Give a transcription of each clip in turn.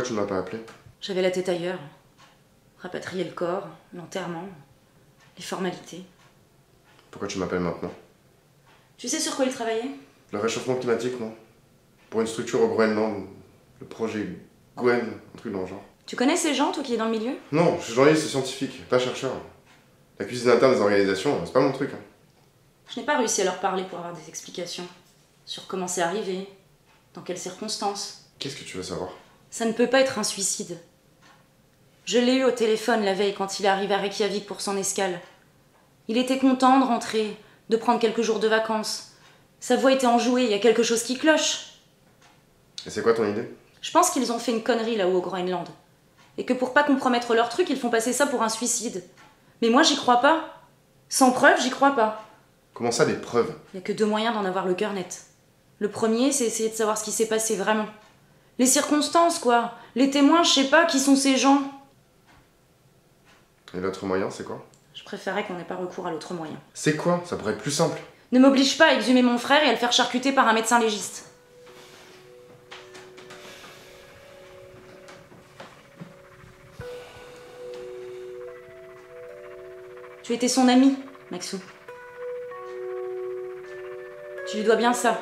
Pourquoi tu ne m'as pas appelé? J'avais la tête ailleurs. Rapatrier le corps, l'enterrement, les formalités. Pourquoi tu m'appelles maintenant? Tu sais sur quoi il travaillait? Le réchauffement climatique, non? Pour une structure au Groenland, le projet Gwen, un truc dans le genre. Tu connais ces gens, toi qui es dans le milieu? Non, je suis journaliste scientifique, pas chercheur. La cuisine interne des organisations, c'est pas mon truc. Je n'ai pas réussi à leur parler pour avoir des explications sur comment c'est arrivé, dans quelles circonstances. Qu'est-ce que tu veux savoir? Ça ne peut pas être un suicide. Je l'ai eu au téléphone la veille quand il arrive à Reykjavik pour son escale. Il était content de rentrer, de prendre quelques jours de vacances. Sa voix était enjouée, il y a quelque chose qui cloche. Et c'est quoi ton idée? Je pense qu'ils ont fait une connerie là-haut au Groenland. Et que pour pas compromettre leur truc, ils font passer ça pour un suicide. Mais moi j'y crois pas. Sans preuve, j'y crois pas. Comment ça, des preuves? Il n'y a que deux moyens d'en avoir le cœur net. Le premier, c'est essayer de savoir ce qui s'est passé vraiment. Les circonstances, quoi. Les témoins, je sais pas, qui sont ces gens? Et l'autre moyen, c'est quoi? Je préférais qu'on n'ait pas recours à l'autre moyen. C'est quoi? Ça pourrait être plus simple. Ne m'oblige pas à exhumer mon frère et à le faire charcuter par un médecin légiste. Tu étais son ami, Maxou. Tu lui dois bien ça.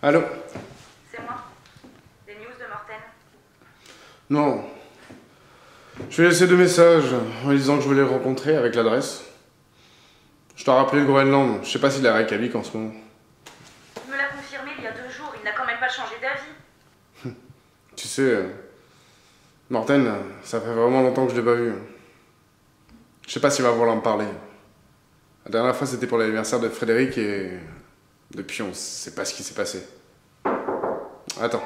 Allô? C'est moi. Des news de Morten? Non. Je lui ai laissé deux messages en disant que je voulais le rencontrer avec l'adresse. Je t'ai rappelé le Groenland, je sais pas s'il est à Reykjavik en ce moment. Il me l'a confirmé il y a 2 jours, il n'a quand même pas changé d'avis. Tu sais, Morten, ça fait vraiment longtemps que je l'ai pas vu. Je sais pas s'il va vouloir me parler. La dernière fois c'était pour l'anniversaire de Frédéric et... depuis, on sait pas ce qui s'est passé. Attends.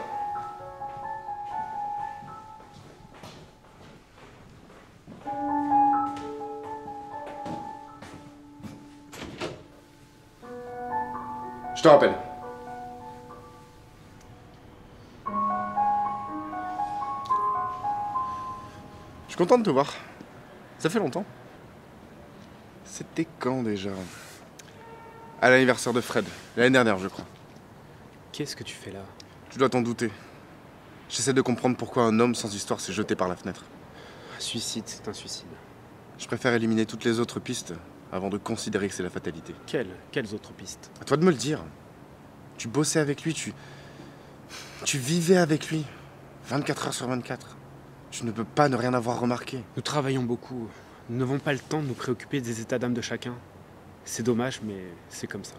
Je te rappelle. Je suis content de te voir. Ça fait longtemps. C'était quand déjà ? À l'anniversaire de Fred, l'année dernière, je crois. Qu'est-ce que tu fais là? Tu dois t'en douter. J'essaie de comprendre pourquoi un homme sans histoire s'est jeté par la fenêtre. Un suicide, c'est un suicide. Je préfère éliminer toutes les autres pistes avant de considérer que c'est la fatalité. Quelles autres pistes? À toi de me le dire. Tu bossais avec lui, tu... Tu vivais avec lui, 24 heures sur 24. Tu ne peux pas ne rien avoir remarqué. Nous travaillons beaucoup. Nous n'avons pas le temps de nous préoccuper des états d'âme de chacun. C'est dommage, mais c'est comme ça.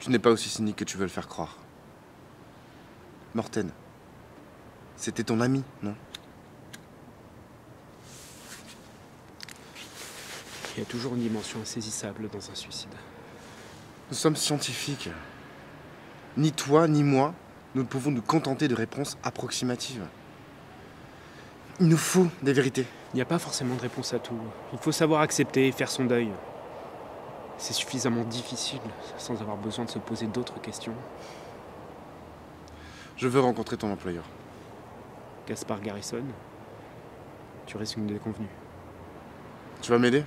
Tu n'es pas aussi cynique que tu veux le faire croire. Morten, c'était ton ami, non? Il y a toujours une dimension insaisissable dans un suicide. Nous sommes scientifiques. Ni toi, ni moi, nous ne pouvons nous contenter de réponses approximatives. Il nous faut des vérités. Il n'y a pas forcément de réponse à tout. Il faut savoir accepter et faire son deuil. C'est suffisamment difficile sans avoir besoin de se poser d'autres questions. Je veux rencontrer ton employeur. Gaspard Garrison, tu risques une déconvenue. Tu vas m'aider ?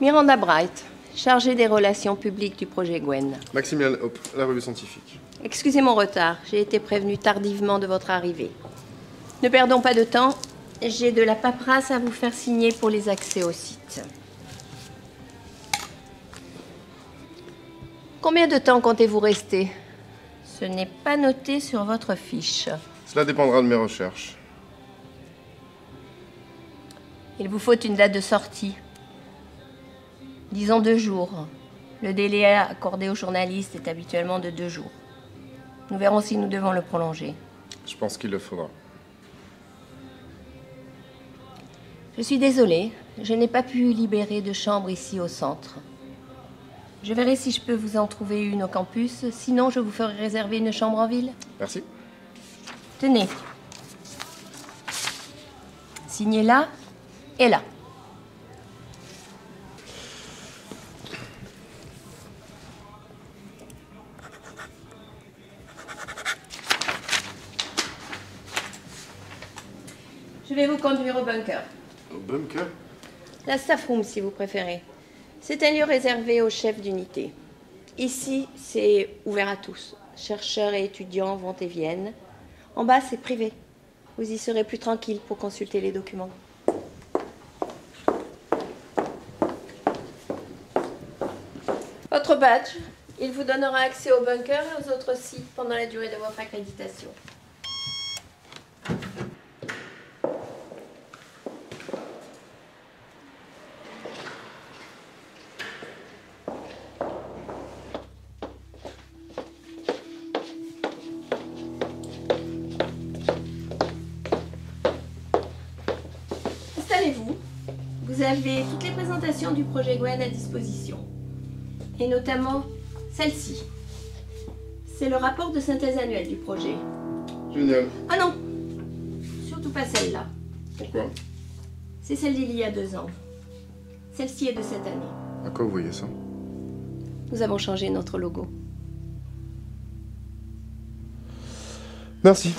Miranda Bright, chargée des relations publiques du projet Gwen. Maximilien Hopp, la revue scientifique. Excusez mon retard, j'ai été prévenue tardivement de votre arrivée. Ne perdons pas de temps, j'ai de la paperasse à vous faire signer pour les accès au site. Combien de temps comptez-vous rester? Ce n'est pas noté sur votre fiche. Cela dépendra de mes recherches. Il vous faut une date de sortie. Disons 2 jours. Le délai accordé aux journalistes est habituellement de 2 jours. Nous verrons si nous devons le prolonger. Je pense qu'il le faudra. Je suis désolée, je n'ai pas pu libérer de chambre ici au centre. Je verrai si je peux vous en trouver une au campus, sinon je vous ferai réserver une chambre en ville. Merci. Tenez. Signez là et là. Je vais vous conduire au bunker. Au bunker? La staff room, si vous préférez. C'est un lieu réservé aux chefs d'unité. Ici, c'est ouvert à tous. Chercheurs et étudiants vont et viennent. En bas, c'est privé. Vous y serez plus tranquille pour consulter les documents. Votre badge, il vous donnera accès au bunker et aux autres sites pendant la durée de votre accréditation. vous avez toutes les présentations du projet Gwen à disposition, et notamment celle-ci. C'est le rapport de synthèse annuel du projet. Génial. Ah non, surtout pas celle-là. Pourquoi? C'est celle d'il y a 2 ans. Celle-ci est de cette année. À quoi vous voyez ça? Nous avons changé notre logo. Merci.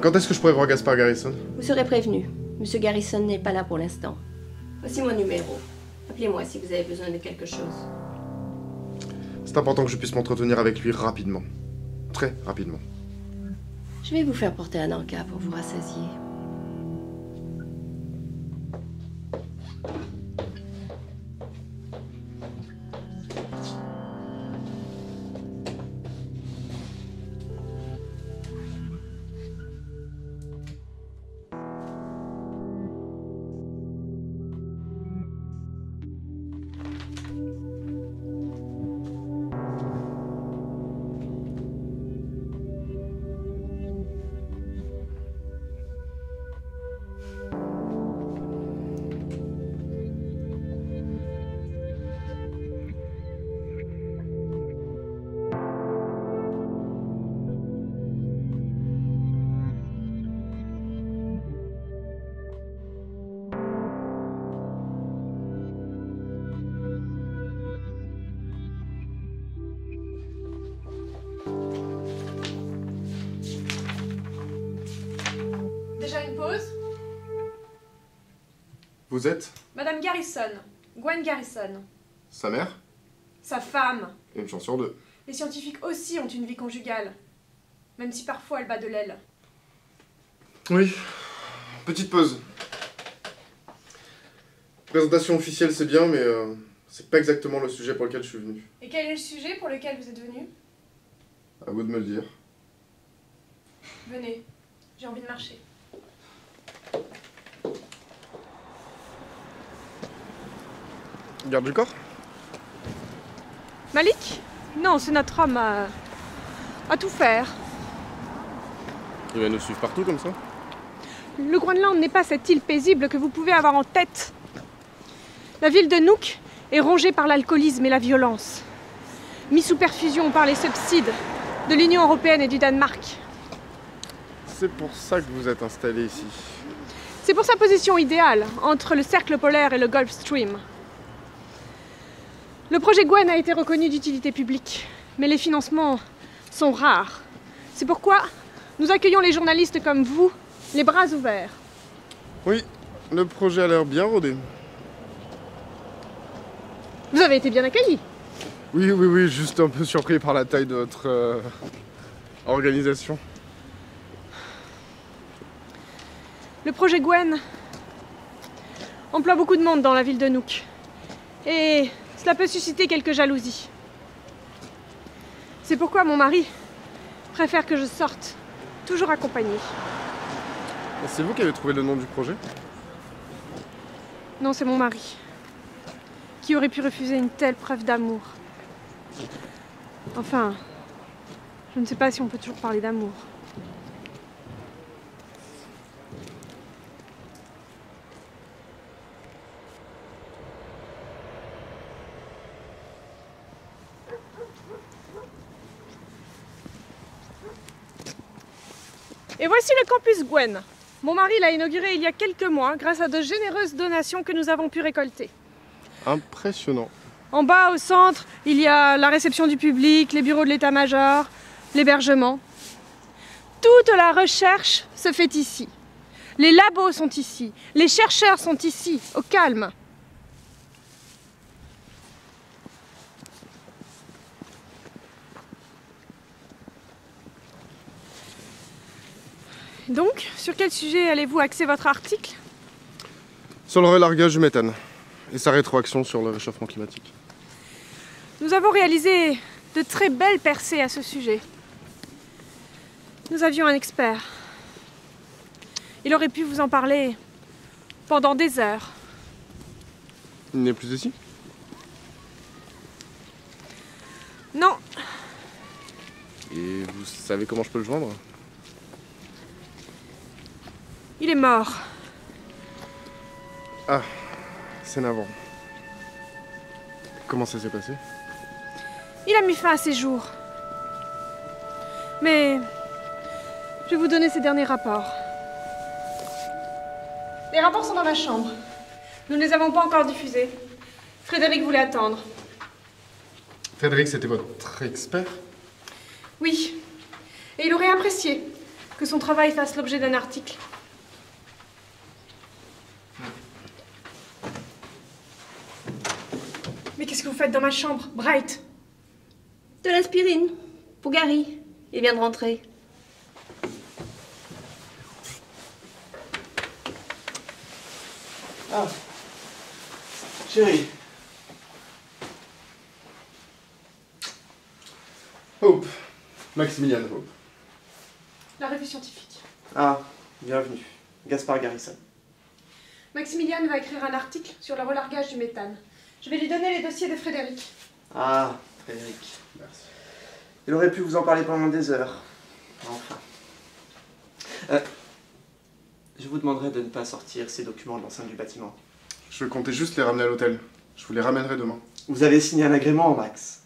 Quand est-ce que je pourrais voir Gaspard Garrison? Vous serez prévenu. Monsieur Garrison n'est pas là pour l'instant. Voici mon numéro. Appelez-moi si vous avez besoin de quelque chose. C'est important que je puisse m'entretenir avec lui rapidement. Très rapidement. Je vais vous faire porter un encas pour vous rassasier. Vous êtes ? Madame Garrison, Gwen Garrison. Sa mère ? Sa femme. Et une chance sur 2. Les scientifiques aussi ont une vie conjugale, même si parfois elle bat de l'aile. Oui, petite pause. Présentation officielle c'est bien, mais c'est pas exactement le sujet pour lequel je suis venu. Et quel est le sujet pour lequel vous êtes venu ? À vous de me le dire. Venez, j'ai envie de marcher. Garde du corps? Malik? Non, c'est notre homme à tout faire. Il va nous suivre partout comme ça? Le Groenland n'est pas cette île paisible que vous pouvez avoir en tête. La ville de Nuuk est rongée par l'alcoolisme et la violence. Mis sous perfusion par les subsides de l'Union européenne et du Danemark. C'est pour ça que vous êtes installé ici. C'est pour sa position idéale, entre le cercle polaire et le Gulf Stream. Le projet Gwen a été reconnu d'utilité publique, mais les financements sont rares. C'est pourquoi nous accueillons les journalistes comme vous, les bras ouverts. Oui, le projet a l'air bien rodé. Vous avez été bien accueillis? Oui, juste un peu surpris par la taille de votre organisation. Le projet Gwen emploie beaucoup de monde dans la ville de Nuuk. Et cela peut susciter quelques jalousies. C'est pourquoi mon mari préfère que je sorte, toujours accompagnée. C'est vous qui avez trouvé le nom du projet? Non, c'est mon mari. Qui aurait pu refuser une telle preuve d'amour? Enfin, je ne sais pas si on peut toujours parler d'amour. Et voici le campus Gwen. Mon mari l'a inauguré il y a quelques mois grâce à de généreuses donations que nous avons pu récolter. Impressionnant. En bas, au centre, il y a la réception du public, les bureaux de l'état-major, l'hébergement. Toute la recherche se fait ici. Les labos sont ici, les chercheurs sont ici, au calme. Donc, sur quel sujet allez-vous axer votre article? Sur le relargage du méthane et sa rétroaction sur le réchauffement climatique. Nous avons réalisé de très belles percées à ce sujet. Nous avions un expert. Il aurait pu vous en parler pendant des heures. Il n'est plus ici? Non. Et vous savez comment je peux le joindre? Il est mort. Ah, C'est navrant. Comment ça s'est passé? Il a mis fin à ses jours. Mais... je vais vous donner ces derniers rapports. Les rapports sont dans ma chambre. Nous ne les avons pas encore diffusés. Frédéric voulait attendre. Frédéric, c'était votre expert? Oui. Et il aurait apprécié que son travail fasse l'objet d'un article. Mais qu'est-ce que vous faites dans ma chambre, Bright? De l'aspirine, pour Gary. Il vient de rentrer. Ah, chérie. Hopp, Maximilien Hopp. La revue scientifique. Ah, bienvenue. Gaspard Garrison. Maximilien va écrire un article sur le relargage du méthane. Je vais lui donner les dossiers de Frédéric. Ah, Frédéric, merci. Il aurait pu vous en parler pendant des heures. Enfin. Je vous demanderai de ne pas sortir ces documents de l'enceinte du bâtiment. Je comptais juste les ramener à l'hôtel. Je vous les ramènerai demain. Vous avez signé un agrément, Max.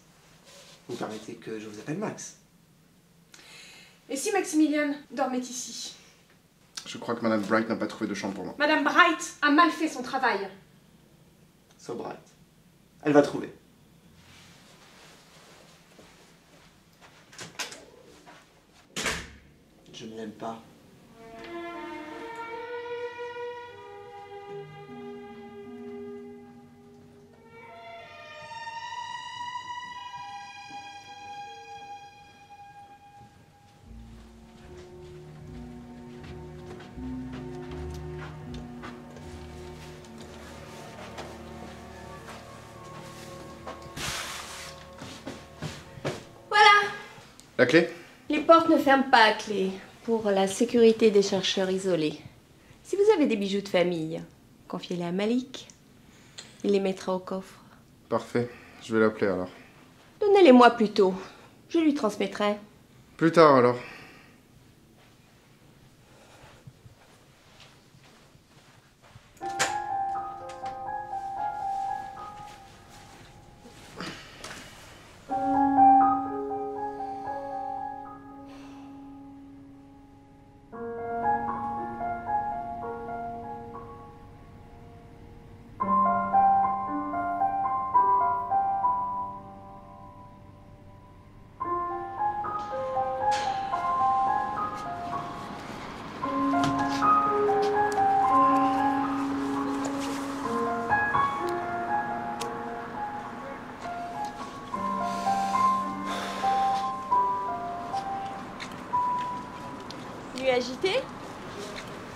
Vous permettez que je vous appelle Max? Et si Maximilien dormait ici? Je crois que Madame Bright n'a pas trouvé de chambre pour moi. Madame Bright a mal fait son travail. So Bright. Elle va trouver. Je ne l'aime pas. Voilà. La clé? Les portes ne ferment pas à clé. Pour la sécurité des chercheurs isolés. Si vous avez des bijoux de famille, confiez-les à Malik. Il les mettra au coffre. Parfait. Je vais l'appeler alors. Donnez-les-moi plus tôt. Je lui transmettrai. Plus tard alors.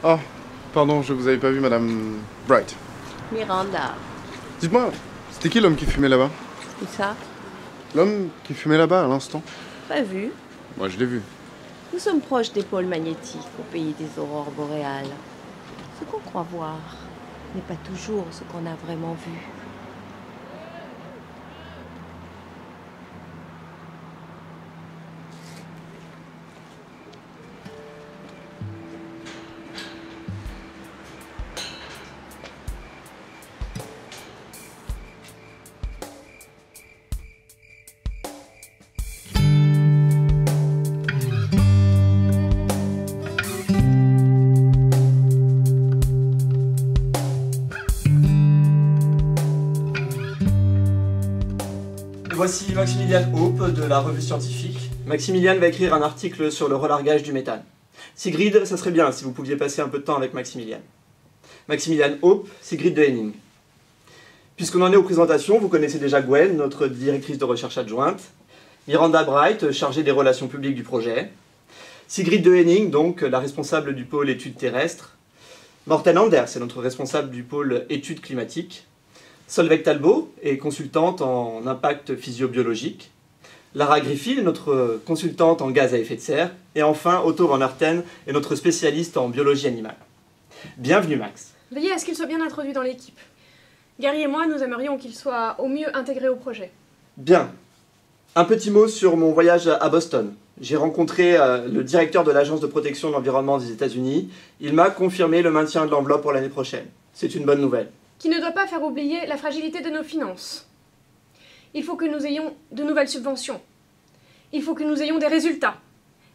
Oh, pardon, je vous avais pas vu, Madame Bright. Miranda. Dites-moi, c'était qui l'homme qui fumait là-bas? Où ça? L'homme qui fumait là-bas à l'instant. Pas vu. Moi, je l'ai vu. Nous sommes proches des pôles magnétiques, au pays des aurores boréales. Ce qu'on croit voir n'est pas toujours ce qu'on a vraiment vu. Voici Maximilien Hopp de la revue scientifique. Maximilien va écrire un article sur le relargage du méthane. Sigrid, ça serait bien si vous pouviez passer un peu de temps avec Maximilien. Maximilien Hopp, Sigrid de Henning. Puisqu'on en est aux présentations, vous connaissez déjà Gwen, notre directrice de recherche adjointe. Miranda Bright, chargée des relations publiques du projet. Sigrid de Henning, donc, la responsable du pôle études terrestres. Morten Anders, c'est notre responsable du pôle études climatiques. Solveig Talbot est consultante en impact physiobiologique, Lara Griffith, notre consultante en gaz à effet de serre, et enfin Otto Van Arten est notre spécialiste en biologie animale. Bienvenue Max. Veillez à ce qu'il soit bien introduit dans l'équipe. Gary et moi, nous aimerions qu'il soit au mieux intégré au projet. Bien. Un petit mot sur mon voyage à Boston. J'ai rencontré le directeur de l'Agence de protection de l'environnement des États-Unis. Il m'a confirmé le maintien de l'enveloppe pour l'année prochaine. C'est une bonne nouvelle. qui ne doit pas faire oublier la fragilité de nos finances. Il faut que nous ayons de nouvelles subventions. Il faut que nous ayons des résultats.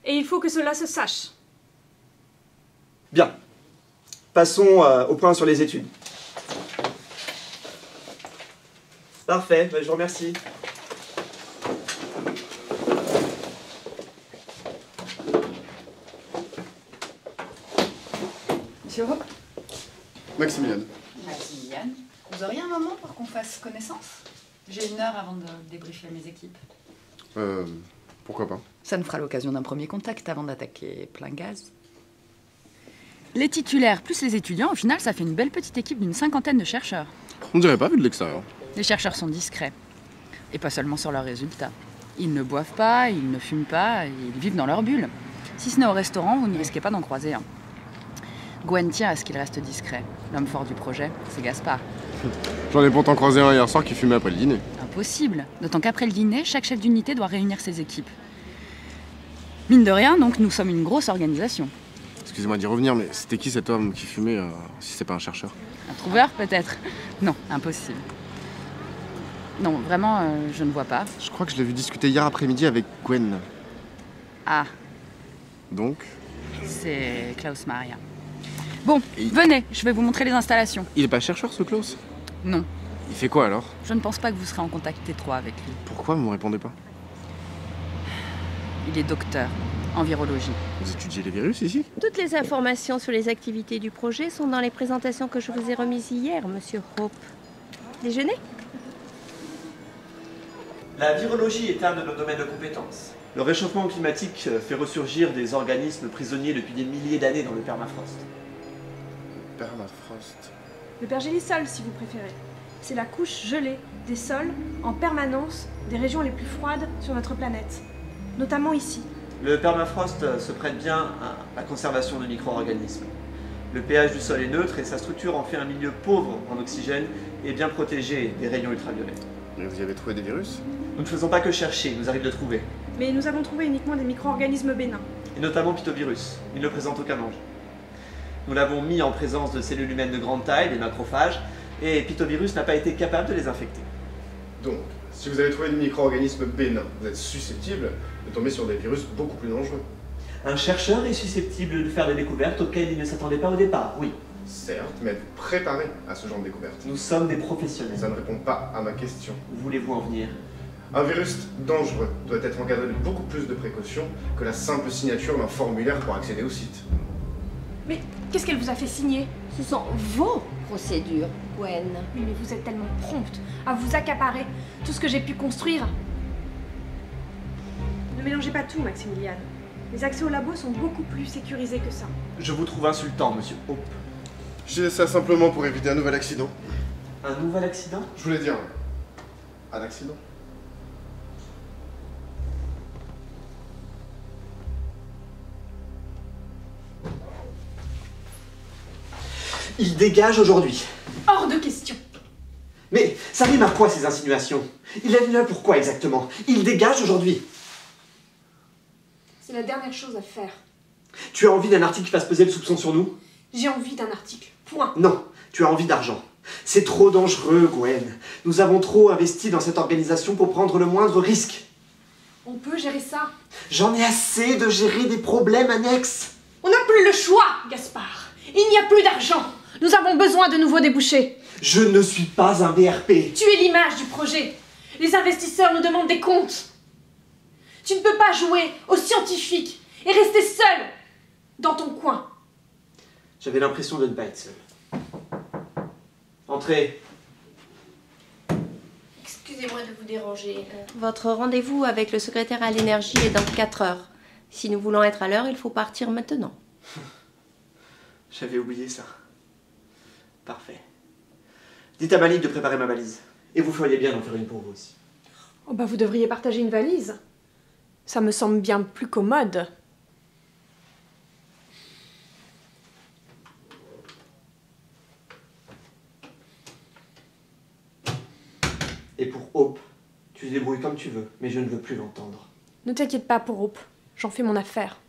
Et il faut que cela se sache. Bien. Passons au point sur les études. Parfait, je vous remercie. Monsieur Hopp ? Maximilien. Maximilien, vous auriez un moment pour qu'on fasse connaissance ? J'ai une heure avant de débriefer mes équipes. Pourquoi pas ? Ça nous fera l'occasion d'un premier contact avant d'attaquer plein gaz. Les titulaires plus les étudiants, au final, ça fait une belle petite équipe d'une 50aine de chercheurs. On dirait pas vu de l'extérieur. Les chercheurs sont discrets. Et pas seulement sur leurs résultats. Ils ne boivent pas, ils ne fument pas, ils vivent dans leur bulle. Si ce n'est au restaurant, vous ne risquez pas d'en croiser un. Gwen tient à ce qu'il reste discret. L'homme fort du projet, c'est Gaspard. J'en ai pourtant croisé un hier soir qui fumait après le dîner. Impossible. D'autant qu'après le dîner, chaque chef d'unité doit réunir ses équipes. Mine de rien, donc, nous sommes une grosse organisation. Excusez-moi d'y revenir, mais c'était qui cet homme qui fumait, si c'est pas un chercheur? Un trouveur, peut-être? Non, impossible. Non, vraiment, je ne vois pas. Je crois que je l'ai vu discuter hier après-midi avec Gwen. Ah. Donc? C'est Klaus Maria. Bon, venez, je vais vous montrer les installations. Il est pas chercheur, ce Klaus? Non. Il fait quoi, alors? Je ne pense pas que vous serez en contact étroit avec lui. Pourquoi vous me répondez pas? Il est docteur en virologie. Vous étudiez les virus ici? Toutes les informations sur les activités du projet sont dans les présentations que je vous ai remises hier, monsieur Hopp. Déjeuner? La virologie est un de nos domaines de compétences. Le réchauffement climatique fait ressurgir des organismes prisonniers depuis des milliers d'années dans le permafrost. Le permafrost? Le pergélisol, si vous préférez. C'est la couche gelée des sols en permanence des régions les plus froides sur notre planète, notamment ici. Le permafrost se prête bien à la conservation de micro-organismes. Le pH du sol est neutre et sa structure en fait un milieu pauvre en oxygène et bien protégé des rayons ultraviolets. Mais vous y avez trouvé des virus? Nous ne faisons pas que chercher, il nous arrive de trouver. Mais nous avons trouvé uniquement des micro-organismes bénins. Et notamment Pithovirus, il ne présente aucun danger. Nous l'avons mis en présence de cellules humaines de grande taille, des macrophages, et Pithovirus n'a pas été capable de les infecter. Donc, si vous avez trouvé des micro-organismes bénins, vous êtes susceptible de tomber sur des virus beaucoup plus dangereux. Un chercheur est susceptible de faire des découvertes auxquelles il ne s'attendait pas au départ, oui. Certes, mais êtes-vous préparé à ce genre de découverte? Nous sommes des professionnels. Ça ne répond pas à ma question. Où voulez-vous en venir? Un virus dangereux doit être encadré de beaucoup plus de précautions que la simple signature d'un formulaire pour accéder au site. Mais qu'est-ce qu'elle vous a fait signer? Ce sont vos procédures, Gwen. Oui, mais vous êtes tellement prompte à vous accaparer tout ce que j'ai pu construire. Ne mélangez pas tout, Maximilien. Les accès au labo sont beaucoup plus sécurisés que ça. Je vous trouve insultant, monsieur Hopp. Je disais ça simplement pour éviter un nouvel accident. Un nouvel accident? Je voulais dire un accident. Il dégage aujourd'hui. Hors de question. Mais ça rime à quoi ces insinuations? Il est venu là pourquoi exactement? Il dégage aujourd'hui. C'est la dernière chose à faire. Tu as envie d'un article qui fasse peser le soupçon sur nous? J'ai envie d'un article. Point. Non, tu as envie d'argent. C'est trop dangereux, Gwen. Nous avons trop investi dans cette organisation pour prendre le moindre risque. On peut gérer ça. J'en ai assez de gérer des problèmes annexes. On n'a plus le choix, Gaspard. Il n'y a plus d'argent. Nous avons besoin de nouveaux débouchés. Je ne suis pas un VRP. Tu es l'image du projet. Les investisseurs nous demandent des comptes. Tu ne peux pas jouer aux scientifiques et rester seul dans ton coin. J'avais l'impression de ne pas être seul. Entrez. Excusez-moi de vous déranger. Votre rendez-vous avec le secrétaire à l'énergie est dans 4 heures. Si nous voulons être à l'heure, il faut partir maintenant. J'avais oublié ça. Parfait. Dites à Malik de préparer ma valise. Et vous feriez bien d'en faire une pour vous aussi. Oh bah vous devriez partager une valise. Ça me semble bien plus commode. Et pour Hopp, tu te débrouilles comme tu veux, mais je ne veux plus l'entendre. Ne t'inquiète pas pour Hopp, j'en fais mon affaire.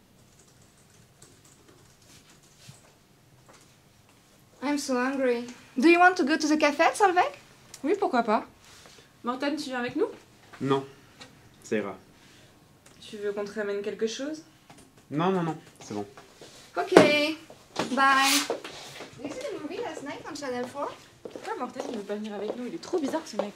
I'm I'm so hungry. Do you want to go to the café, Solveig? Oui, pourquoi pas. Morten, tu viens avec nous? Non, ça ira. Tu veux qu'on te ramène quelque chose? Non, non, non, c'est bon. Ok, bye. Did you see the movie last night on Channel 4? Pourquoi Morten ne veut pas venir avec nous? Il est trop bizarre ce mec.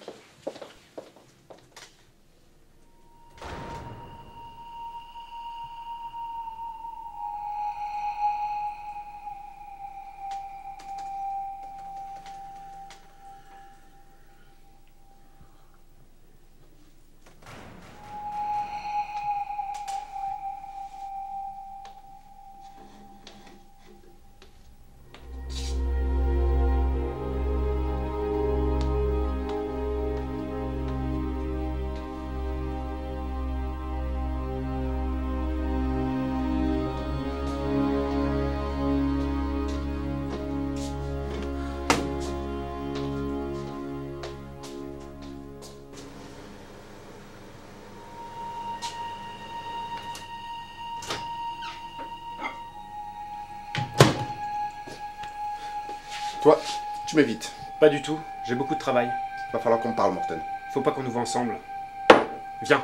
Toi, tu m'évites. Pas du tout, j'ai beaucoup de travail. Va falloir qu'on parle, Morten. Faut pas qu'on nous voit ensemble. Viens.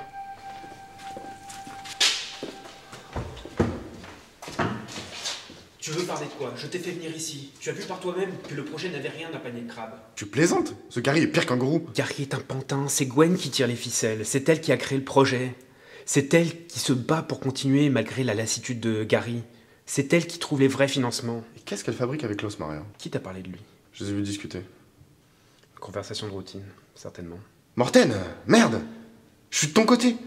Tu veux parler de quoi? Je t'ai fait venir ici. Tu as vu par toi-même que le projet n'avait rien d'un panier de crabes. Tu plaisantes? Ce Gary est pire qu'un gourou. Gary est un pantin, c'est Gwen qui tire les ficelles. C'est elle qui a créé le projet. C'est elle qui se bat pour continuer malgré la lassitude de Gary. C'est elle qui trouve les vrais financements. Et qu'est-ce qu'elle fabrique avec Klaus Maria? Qui t'a parlé de lui? Je les ai vus discuter. Conversation de routine, certainement. Morten, merde! Je suis de ton côté!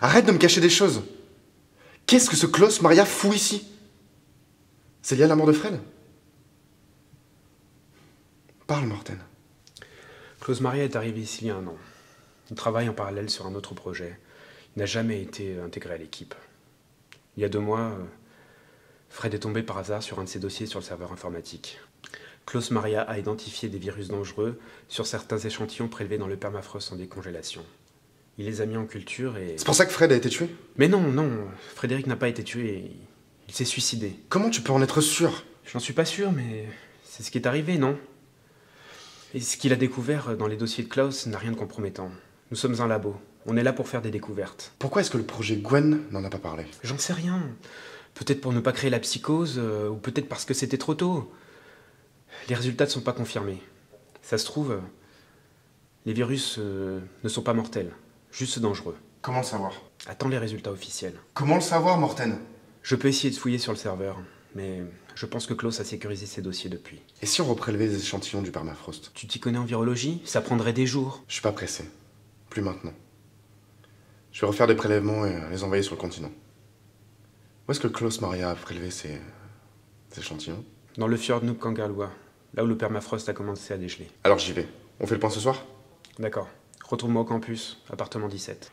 Arrête de me cacher des choses! Qu'est-ce que ce Klaus Maria fout ici? C'est lié à la mort de Fred? Parle, Morten. Klaus Maria est arrivé ici il y a un an. Il travaille en parallèle sur un autre projet. Il n'a jamais été intégré à l'équipe. Il y a 2 mois... Fred est tombé par hasard sur un de ses dossiers sur le serveur informatique. Klaus Maria a identifié des virus dangereux sur certains échantillons prélevés dans le permafrost en décongélation. Il les a mis en culture et... C'est pour ça que Fred a été tué? Mais non, non, Frédéric n'a pas été tué, il s'est suicidé. Comment tu peux en être sûr? J'en suis pas sûr, mais c'est ce qui est arrivé, non? Et ce qu'il a découvert dans les dossiers de Klaus n'a rien de compromettant. Nous sommes un labo, on est là pour faire des découvertes. Pourquoi est-ce que le projet Gwen n'en a pas parlé? J'en sais rien. Peut-être pour ne pas créer la psychose, ou peut-être parce que c'était trop tôt. Les résultats ne sont pas confirmés. Ça se trouve, les virus ne sont pas mortels, juste dangereux. Comment le savoir? Attends les résultats officiels. Comment le savoir, Morten? Je peux essayer de fouiller sur le serveur, mais je pense que Klaus a sécurisé ses dossiers depuis. Et si on reprélevait les échantillons du permafrost? Tu t'y connais en virologie? Ça prendrait des jours. Je suis pas pressé. Plus maintenant. Je vais refaire des prélèvements et les envoyer sur le continent. Où est-ce que Klaus Maria a prélevé ses échantillons? Dans le fjord Noob Kangalwa, là où le permafrost a commencé à dégeler. Alors j'y vais. On fait le point ce soir? D'accord. Retrouve-moi au campus, appartement 17.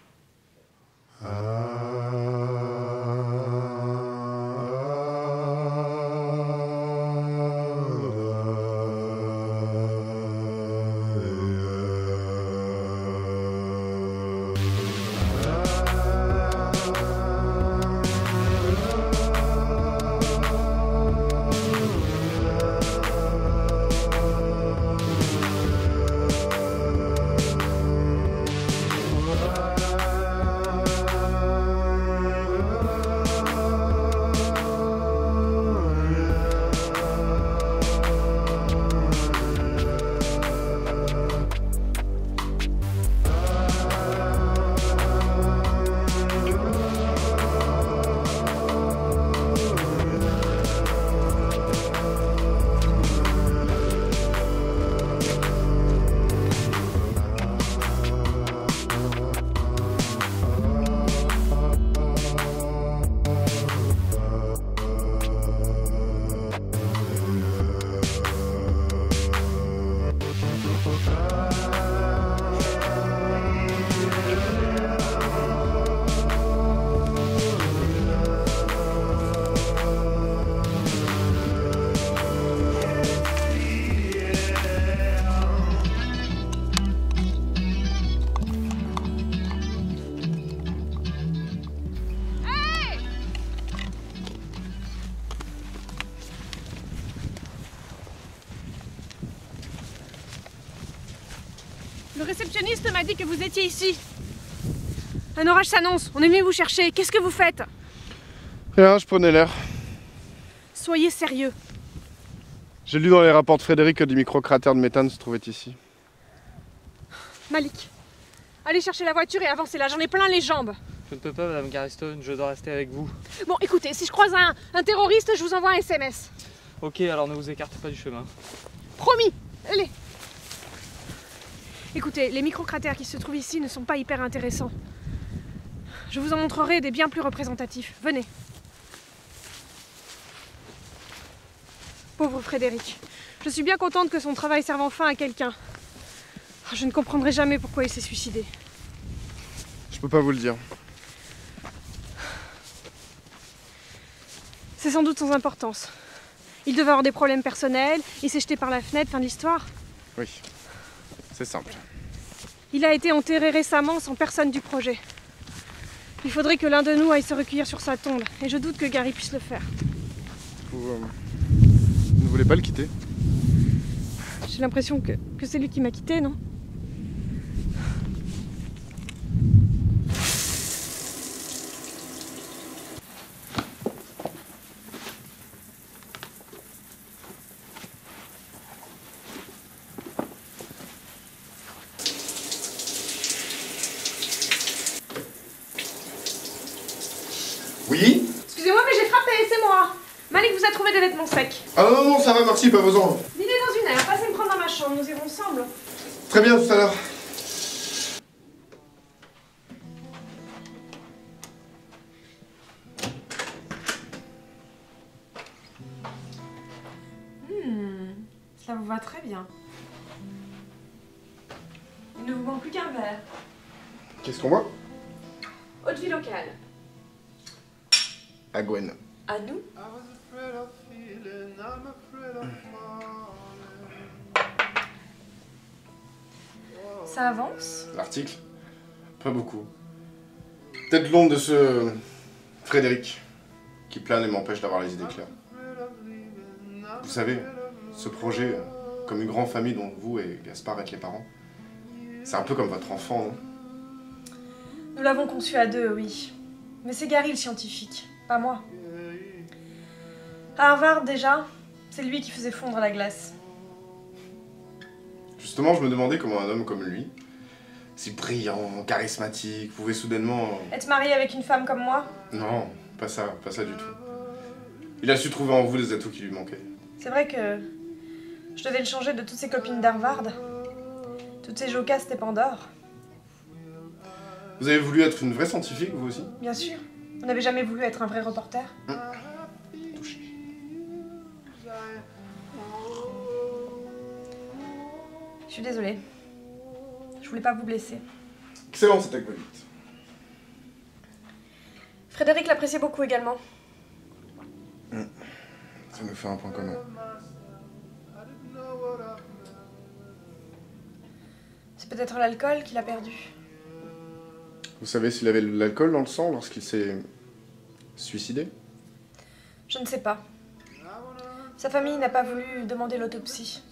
Le réceptionniste m'a dit que vous étiez ici. Un orage s'annonce, on est venu vous chercher. Qu'est-ce que vous faites? Rien, je prenais l'air. Soyez sérieux. J'ai lu dans les rapports de Frédéric que des micro-cratères de méthane se trouvaient ici. Malik, allez chercher la voiture et avancez là, j'en ai plein les jambes. Je ne peux pas, Madame Garrison, je dois rester avec vous. Bon, écoutez, si je croise un terroriste, je vous envoie un SMS. Ok, alors ne vous écartez pas du chemin. Promis, allez. Écoutez, les micro-cratères qui se trouvent ici ne sont pas hyper intéressants. Je vous en montrerai des bien plus représentatifs. Venez. Pauvre Frédéric. Je suis bien contente que son travail serve enfin à quelqu'un. Je ne comprendrai jamais pourquoi il s'est suicidé. Je peux pas vous le dire. C'est sans doute sans importance. Il devait avoir des problèmes personnels, il s'est jeté par la fenêtre, fin de l'histoire. Oui, c'est simple. Il a été enterré récemment sans personne du projet. Il faudrait que l'un de nous aille se recueillir sur sa tombe, et je doute que Gary puisse le faire. Vous ne voulez pas le quitter? J'ai l'impression que c'est lui qui m'a quitté, non? Oui? Excusez-moi, mais j'ai frappé, c'est moi! Malik vous a trouvé des vêtements secs. Ah non, non, ça va, merci, pas besoin. Il est dans une heure, passez me prendre dans ma chambre, nous irons ensemble. Très bien, tout à l'heure. Cela vous va très bien. Il ne vous manque plus qu'un verre. Qu'est-ce qu'on boit? Haute vie locale. À Gwen. À nous. Ça avance? L'article? Pas beaucoup. Peut-être l'ombre de ce Frédéric qui plane et m'empêche d'avoir les idées claires. Vous savez, ce projet, comme une grande famille dont vous et Gaspard êtes les parents, c'est un peu comme votre enfant, non? Nous l'avons conçu à deux, oui. Mais c'est Gary le scientifique, pas moi. À Harvard, déjà, c'est lui qui faisait fondre la glace. Justement, je me demandais comment un homme comme lui, si brillant, charismatique, pouvait soudainement... Être marié avec une femme comme moi? Non, pas ça du tout. Il a su trouver en vous les atouts qui lui manquaient. C'est vrai que je devais le changer de toutes ses copines d'Harvard. Toutes ces jocastes et Pandore. Vous avez voulu être une vraie scientifique, vous aussi? Bien sûr. Vous n'avez jamais voulu être un vrai reporter? Je suis désolée. Je voulais pas vous blesser. Excellent, c'était quoi vite. Frédéric l'appréciait beaucoup également. Ça nous fait un point commun. C'est peut-être l'alcool qu'il a perdu. Vous savez s'il avait de l'alcool dans le sang lorsqu'il s'est suicidé? Je ne sais pas. Sa famille n'a pas voulu demander l'autopsie.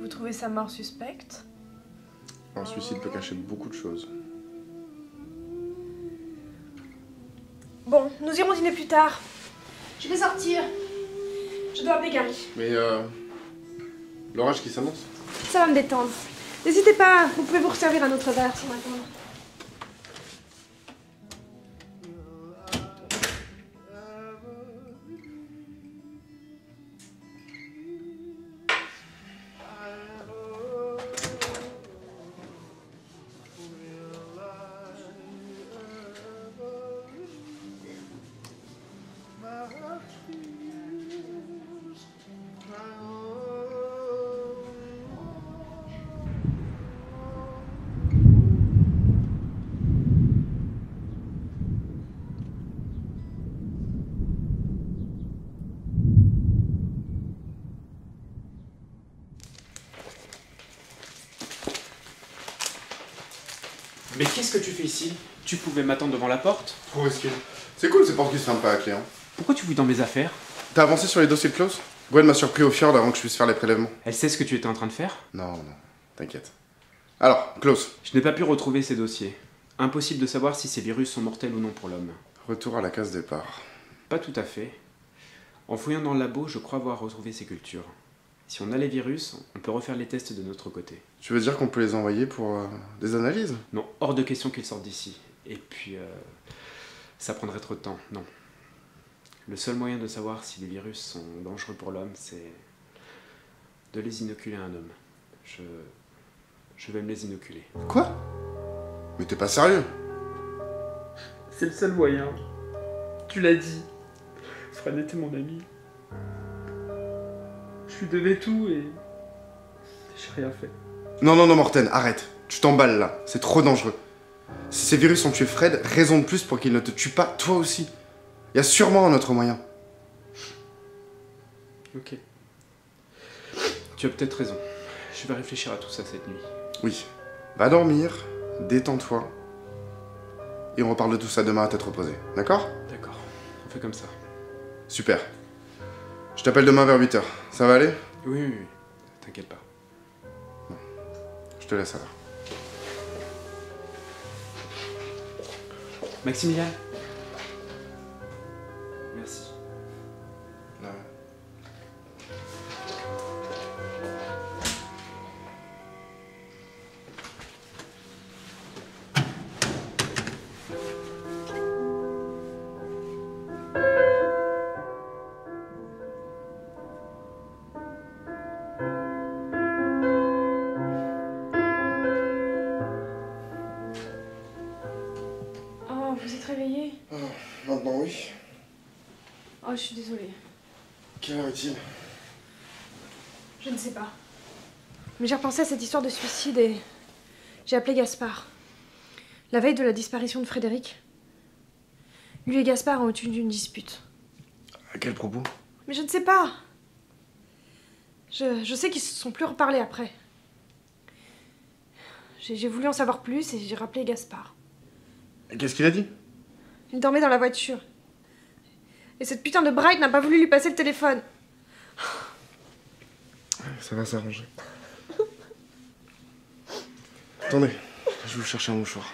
Vous trouvez sa mort suspecte? Un suicide peut cacher beaucoup de choses. Bon, nous irons dîner plus tard. Je vais sortir. Je dois appeler Gary. Mais l'orage qui s'annonce? Ça va me détendre. N'hésitez pas, vous pouvez vous resservir un autre verre sans attendre. Mais qu'est-ce que tu fais ici? Tu pouvais m'attendre devant la porte? Trop risqué. C'est cool ces portes qui se ferment pas à clé, hein. Pourquoi tu fouilles dans mes affaires? T'as avancé sur les dossiers de Klaus? Gwen m'a surpris au fjord avant que je puisse faire les prélèvements. Elle sait ce que tu étais en train de faire? Non, non, t'inquiète. Alors, Klaus. Je n'ai pas pu retrouver ces dossiers. Impossible de savoir si ces virus sont mortels ou non pour l'homme. Retour à la case départ. Pas tout à fait. En fouillant dans le labo, je crois avoir retrouvé ces cultures. Si on a les virus, on peut refaire les tests de notre côté. Tu veux dire qu'on peut les envoyer pour des analyses? Non, hors de question qu'ils sortent d'ici. Et puis, ça prendrait trop de temps, non. Le seul moyen de savoir si les virus sont dangereux pour l'homme, c'est de les inoculer à un homme. Je vais me les inoculer. Quoi? Mais t'es pas sérieux? C'est le seul moyen. Tu l'as dit. Fred était mon ami. Je lui devais tout et j'ai rien fait. Non, non, non, Morten, arrête. Tu t'emballes là, c'est trop dangereux. Si ces virus ont tué Fred, raison de plus pour qu'ils ne te tuent pas, toi aussi. Il y a sûrement un autre moyen. Ok. Tu as peut-être raison. Je vais réfléchir à tout ça cette nuit. Oui. Va dormir, détends-toi. Et on reparle de tout ça demain à tête reposée. D'accord? D'accord. On fait comme ça. Super. Je t'appelle demain vers 8 h. Ça va aller? Oui, oui, oui. T'inquiète pas. Non. Je te laisse alors. Maximilien? Merci. Ouais. Je suis désolée. Quelle heure est-il? Je ne sais pas. Mais j'ai repensé à cette histoire de suicide et j'ai appelé Gaspard. La veille de la disparition de Frédéric, lui et Gaspard ont eu une dispute. À quel propos? Mais je ne sais pas. Je sais qu'ils se sont plus reparlés après. J'ai voulu en savoir plus et j'ai rappelé Gaspard. Qu'est-ce qu'il a dit? Il dormait dans la voiture. Et cette putain de Bright n'a pas voulu lui passer le téléphone. Ça va s'arranger. Attendez, je vais vous chercher un mouchoir.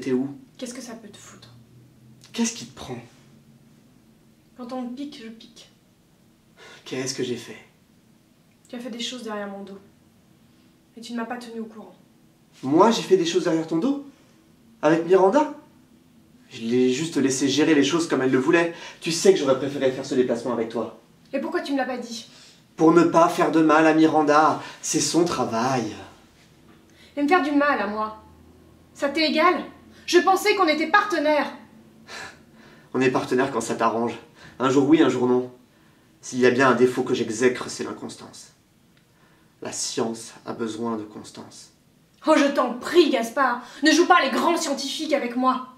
T'étais où? Qu'est-ce que ça peut te foutre? Qu'est-ce qui te prend? Quand on me pique, je pique. Qu'est-ce que j'ai fait? Tu as fait des choses derrière mon dos. Et tu ne m'as pas tenu au courant. Moi, j'ai fait des choses derrière ton dos? Avec Miranda? Je l'ai juste laissé gérer les choses comme elle le voulait. Tu sais que j'aurais préféré faire ce déplacement avec toi. Et pourquoi tu me l'as pas dit? Pour ne pas faire de mal à Miranda. C'est son travail. Et me faire du mal à moi? Ça t'est égal? Je pensais qu'on était partenaires. On est partenaires quand ça t'arrange. Un jour oui, un jour non. S'il y a bien un défaut que j'exècre, c'est l'inconstance. La science a besoin de constance. Oh, je t'en prie, Gaspard, ne joue pas les grands scientifiques avec moi.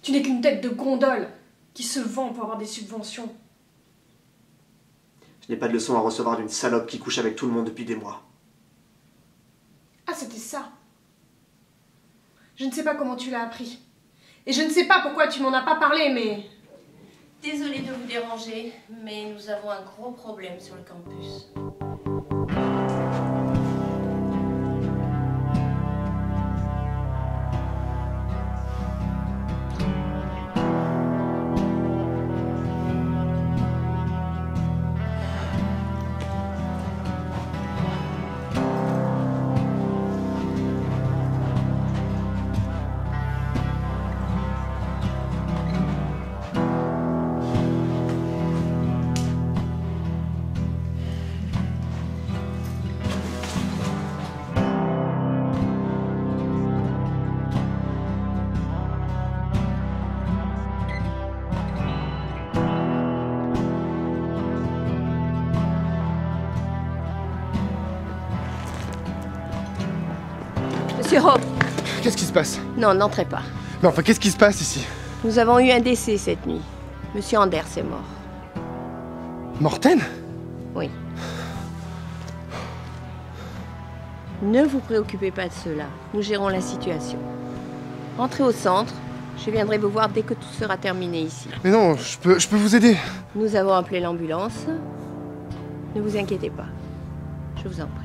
Tu n'es qu'une tête de gondole qui se vend pour avoir des subventions. Je n'ai pas de leçon à recevoir d'une salope qui couche avec tout le monde depuis des mois. Ah, c'était ça. Je ne sais pas comment tu l'as appris. Et je ne sais pas pourquoi tu m'en as pas parlé, mais... Désolée de vous déranger, mais nous avons un gros problème sur le campus. Qu'est-ce qui se passe? Non, n'entrez pas. Mais enfin, qu'est-ce qui se passe ici? Nous avons eu un décès cette nuit. Monsieur Anders est mort. Morten? Oui. Ne vous préoccupez pas de cela. Nous gérons la situation. Rentrez au centre. Je viendrai vous voir dès que tout sera terminé ici. Mais non, je peux vous aider. Nous avons appelé l'ambulance. Ne vous inquiétez pas. Je vous en prie.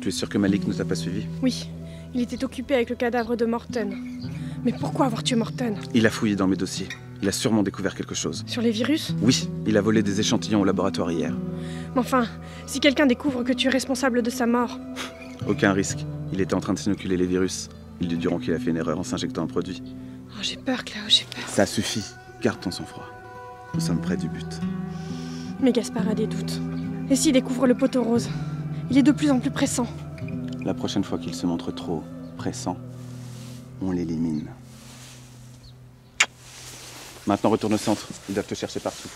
Tu es sûr que Malik ne t'a pas suivi? Oui, il était occupé avec le cadavre de Morten. Mais pourquoi avoir tué Morten? Il a fouillé dans mes dossiers. Il a sûrement découvert quelque chose. Sur les virus? Oui, il a volé des échantillons au laboratoire hier. Mais enfin, si quelqu'un découvre que tu es responsable de sa mort... Aucun risque. Il était en train de s'inoculer les virus. Ils lui diront qu'il a fait une erreur en s'injectant un produit. Oh, j'ai peur, Klaus, j'ai peur. Ça suffit. Garde ton sang-froid. Nous sommes près du but. Mais Gaspard a des doutes. Et s'il découvre le poteau rose? Il est de plus en plus pressant. La prochaine fois qu'il se montre trop pressant, on l'élimine. Maintenant, retourne au centre. Ils doivent te chercher partout.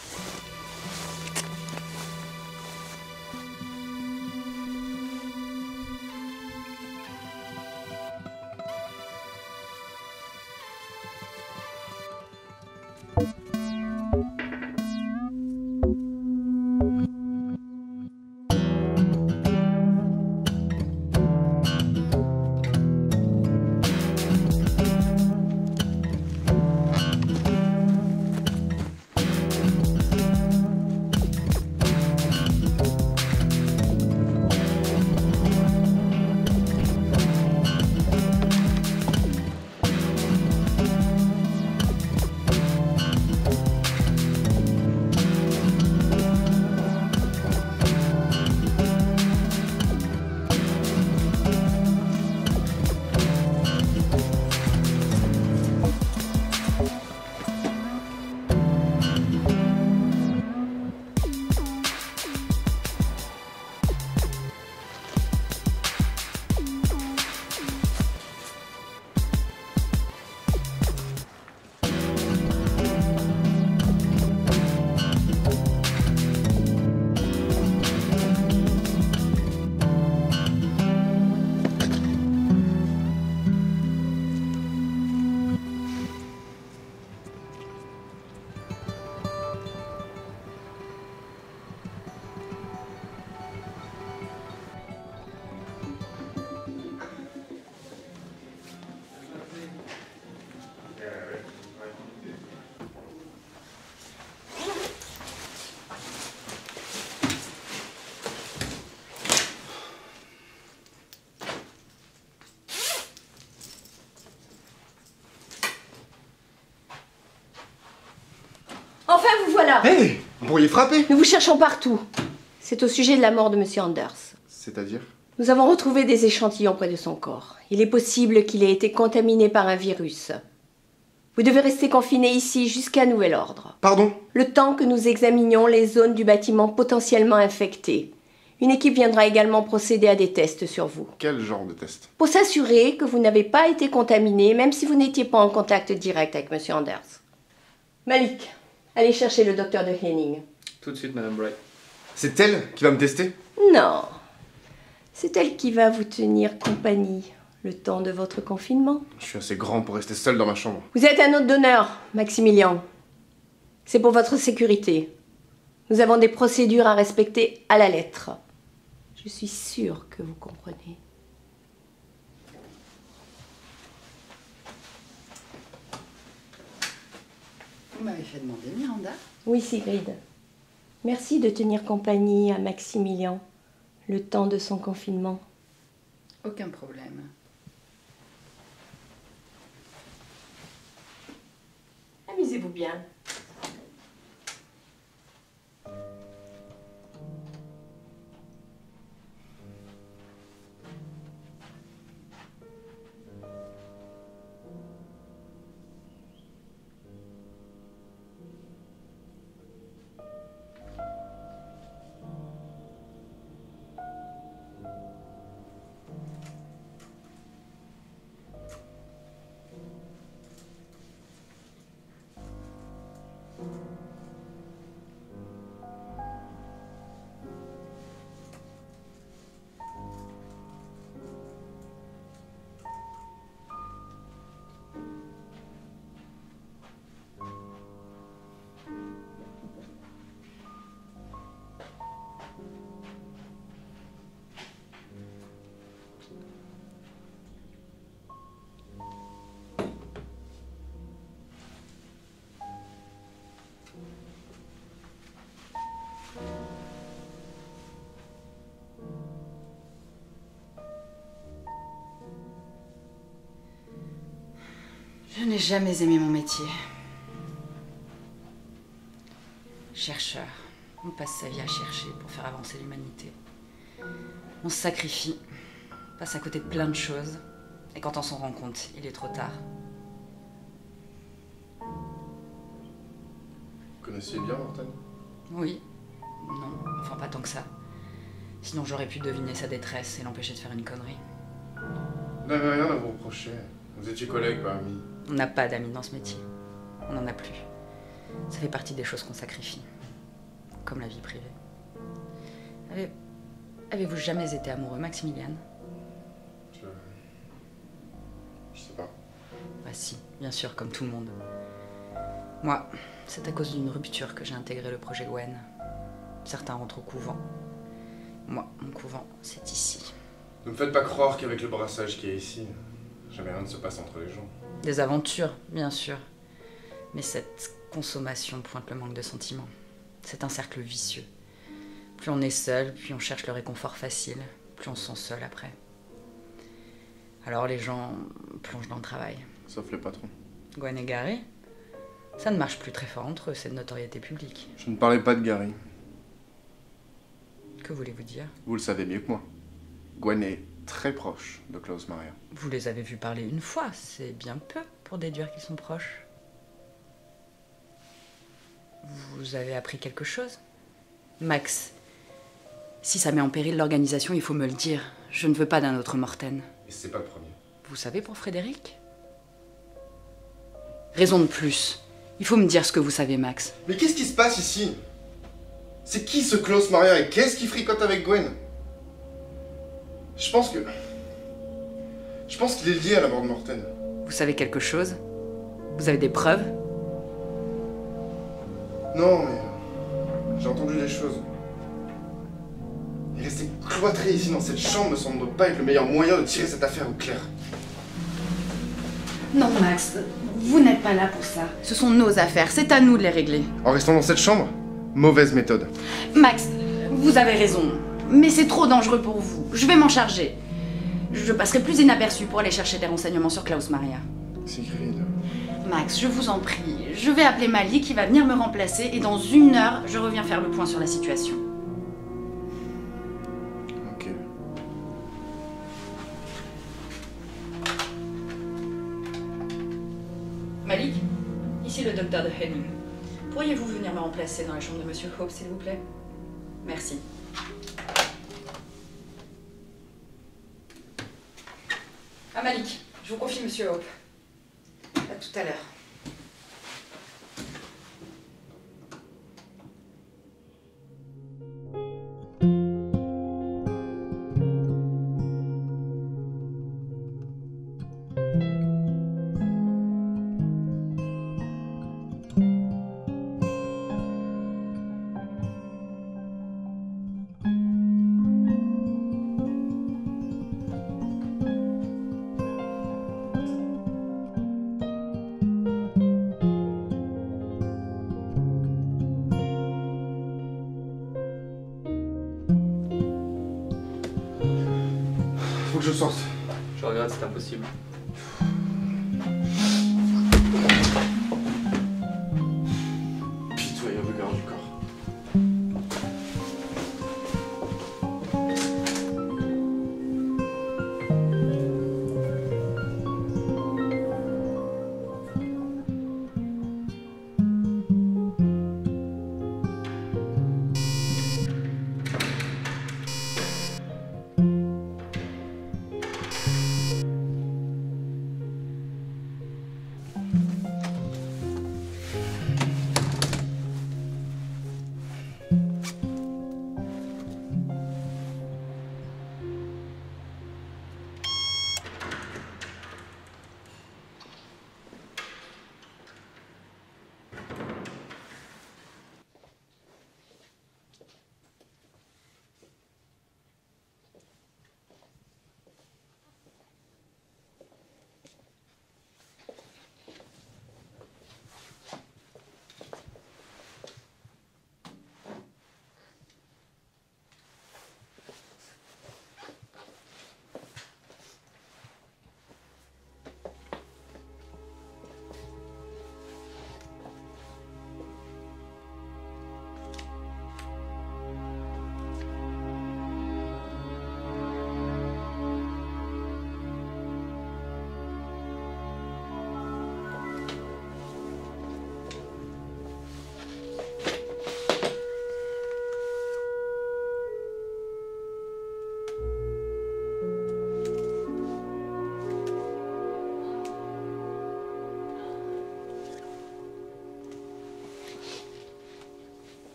Enfin, vous voilà! Hé! Hey, on pourrait y frapper! Nous vous cherchons partout. C'est au sujet de la mort de Monsieur Anders. C'est-à-dire? Nous avons retrouvé des échantillons près de son corps. Il est possible qu'il ait été contaminé par un virus. Vous devez rester confiné ici jusqu'à nouvel ordre. Pardon? Le temps que nous examinions les zones du bâtiment potentiellement infectées. Une équipe viendra également procéder à des tests sur vous. Quel genre de test? Pour s'assurer que vous n'avez pas été contaminé, même si vous n'étiez pas en contact direct avec Monsieur Anders. Malik, allez chercher le docteur de Henning. Tout de suite, Madame Bright. C'est elle qui va me tester? Non. C'est elle qui va vous tenir compagnie le temps de votre confinement. Je suis assez grand pour rester seul dans ma chambre. Vous êtes un hôte d'honneur, Maximilien. C'est pour votre sécurité. Nous avons des procédures à respecter à la lettre. Je suis sûre que vous comprenez. Vous m'avez fait demander, Miranda? Oui, Sigrid. Merci de tenir compagnie à Maximilien le temps de son confinement. Aucun problème. Amusez-vous bien. Je n'ai jamais aimé mon métier. Chercheur. On passe sa vie à chercher pour faire avancer l'humanité. On se sacrifie, on passe à côté de plein de choses. Et quand on s'en rend compte, il est trop tard. Vous connaissiez bien Morten ? Oui. Non, enfin pas tant que ça. Sinon j'aurais pu deviner sa détresse et l'empêcher de faire une connerie. Vous n'avez rien à vous reprocher. Vous étiez collègues, pas amis. On n'a pas d'amis dans ce métier. On n'en a plus. Ça fait partie des choses qu'on sacrifie. Comme la vie privée. Avez-vous jamais été amoureux, Maximilien ? Je sais pas. Bah si, bien sûr, comme tout le monde. Moi, c'est à cause d'une rupture que j'ai intégré le projet Gwen. Certains rentrent au couvent. Moi, mon couvent, c'est ici. Ne me faites pas croire qu'avec le brassage qui est ici, jamais rien ne se passe entre les gens. Des aventures, bien sûr. Mais cette consommation pointe le manque de sentiments. C'est un cercle vicieux. Plus on est seul, plus on cherche le réconfort facile, plus on se sent seul après. Alors les gens plongent dans le travail. Sauf le patron. Gwen et Gary, ça ne marche plus très fort entre eux, c'est de notoriété publique. Je ne parlais pas de Gary. Que voulez-vous dire? Vous le savez mieux que moi. Gwen est très proche de Klaus Maria. Vous les avez vus parler une fois, c'est bien peu pour déduire qu'ils sont proches. Vous avez appris quelque chose? Max, si ça met en péril l'organisation, il faut me le dire. Je ne veux pas d'un autre Morten. Et c'est pas le premier. Vous savez pour Frédéric? Raison de plus. Il faut me dire ce que vous savez, Max. Mais qu'est-ce qui se passe ici? C'est qui ce Klaus Maria et qu'est-ce qui fricote avec Gwen? Je pense qu'il est lié à la mort de Morten. Vous savez quelque chose? Vous avez des preuves? Non, mais j'ai entendu des choses. Et rester cloîtré ici dans cette chambre me semble pas être le meilleur moyen de tirer cette affaire au clair. Non, Max, vous n'êtes pas là pour ça. Ce sont nos affaires, c'est à nous de les régler. En restant dans cette chambre? Mauvaise méthode. Max, vous avez raison, mais c'est trop dangereux pour vous. Je vais m'en charger. Je passerai plus inaperçu pour aller chercher des renseignements sur Klaus Maria. Sigrid. Max, je vous en prie. Je vais appeler Malik qui va venir me remplacer et dans 1 heure, je reviens faire le point sur la situation. Ok. Malik, ici le docteur de Henning. Pourriez-vous venir me remplacer dans la chambre de Monsieur Hope, s'il vous plaît? Merci. Ah Malik, je vous confie Monsieur Hope. À tout à l'heure. Je regrette, c'est impossible. Pitoyable regard du corps.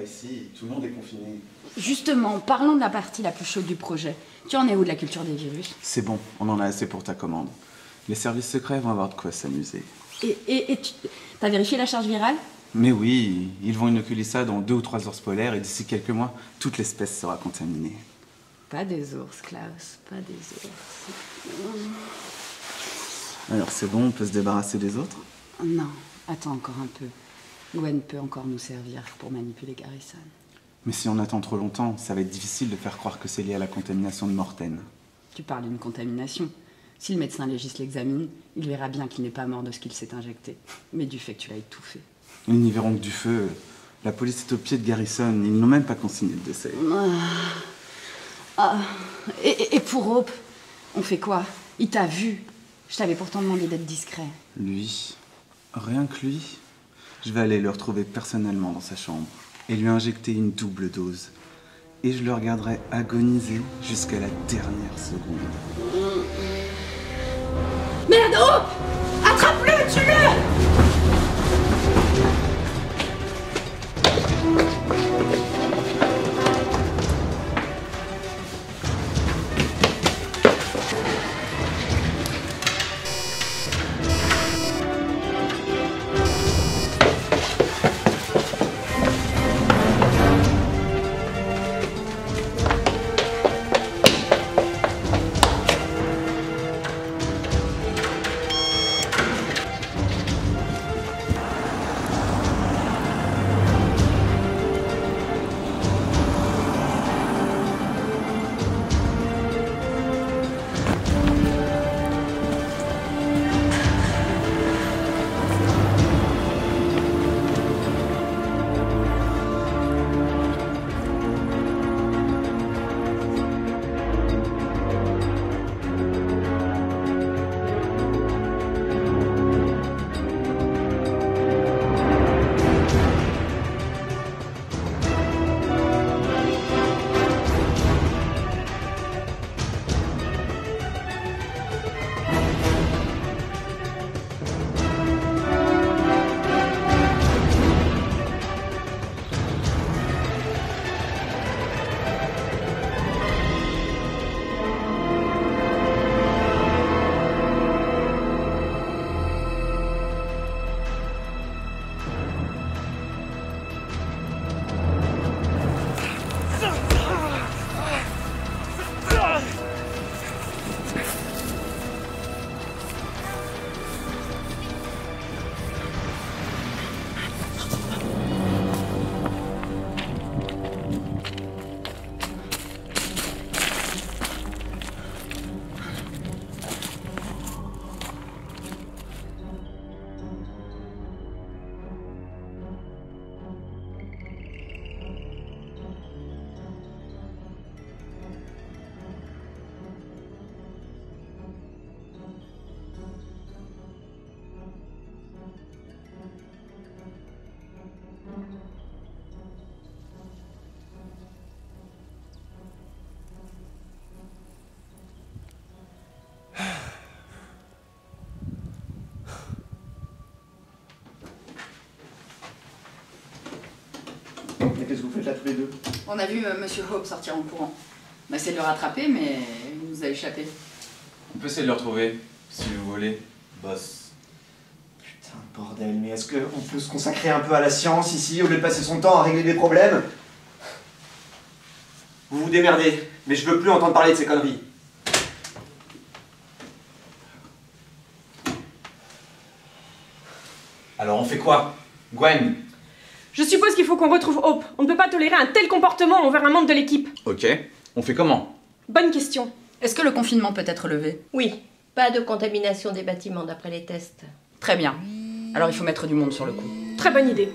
pas ici, tout le monde est confiné. Justement, parlons de la partie la plus chaude du projet. Tu en es où de la culture des virus? C'est bon, on en a assez pour ta commande. Les services secrets vont avoir de quoi s'amuser. Et tu as vérifié la charge virale? Mais oui, ils vont inoculer ça dans 2 ou 3 ours polaires et d'ici quelques mois, toute l'espèce sera contaminée. Pas des ours, Klaus, pas des ours. Alors c'est bon, on peut se débarrasser des autres? Non, attends encore un peu. Gwen peut encore nous servir pour manipuler Garrison. Mais si on attend trop longtemps, ça va être difficile de faire croire que c'est lié à la contamination de Morten. Tu parles d'une contamination. Si le médecin légiste l'examine, il verra bien qu'il n'est pas mort de ce qu'il s'est injecté, mais du fait que tu l'as étouffé. Ils n'y verront que du feu. La police est au pied de Garrison, ils n'ont même pas consigné de décès. Et pour Hope, on fait quoi? Il t'a vu. Je t'avais pourtant demandé d'être discret. Lui? Rien que lui? Je vais aller le retrouver personnellement dans sa chambre et lui injecter une double dose. Et je le regarderai agoniser jusqu'à la dernière seconde. Merde, Hope! Attrape-le, tue-le! Qu'est-ce que vous faites là tous les deux? On a vu Monsieur Hope sortir en courant. On essaie de le rattraper, mais il nous a échappé. On peut essayer de le retrouver, si vous voulez, boss. Putain, bordel, mais est-ce qu'on peut se consacrer un peu à la science ici, au lieu de passer son temps à régler des problèmes? Vous vous démerdez, mais je veux plus entendre parler de ces conneries. Alors on fait quoi, Gwen? Je suppose qu'il faut qu'on retrouve Hope. On ne peut pas tolérer un tel comportement envers un membre de l'équipe. Ok. On fait comment? Bonne question. Est-ce que le confinement peut être levé? Oui. Pas de contamination des bâtiments d'après les tests. Très bien. Alors il faut mettre du monde sur le coup. Très bonne idée.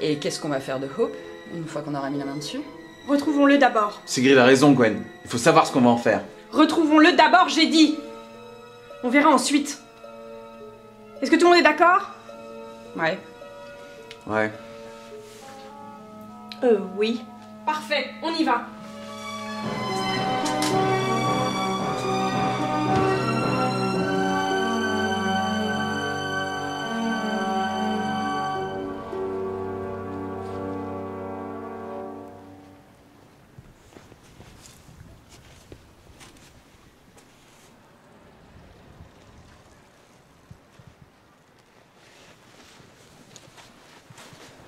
Et qu'est-ce qu'on va faire de Hope, une fois qu'on aura mis la main dessus? Retrouvons-le d'abord. Sigrid a raison, Gwen. Il faut savoir ce qu'on va en faire. Retrouvons-le d'abord, j'ai dit. On verra ensuite. Est-ce que tout le monde est d'accord? Ouais. Ouais. Oui. Parfait, on y va.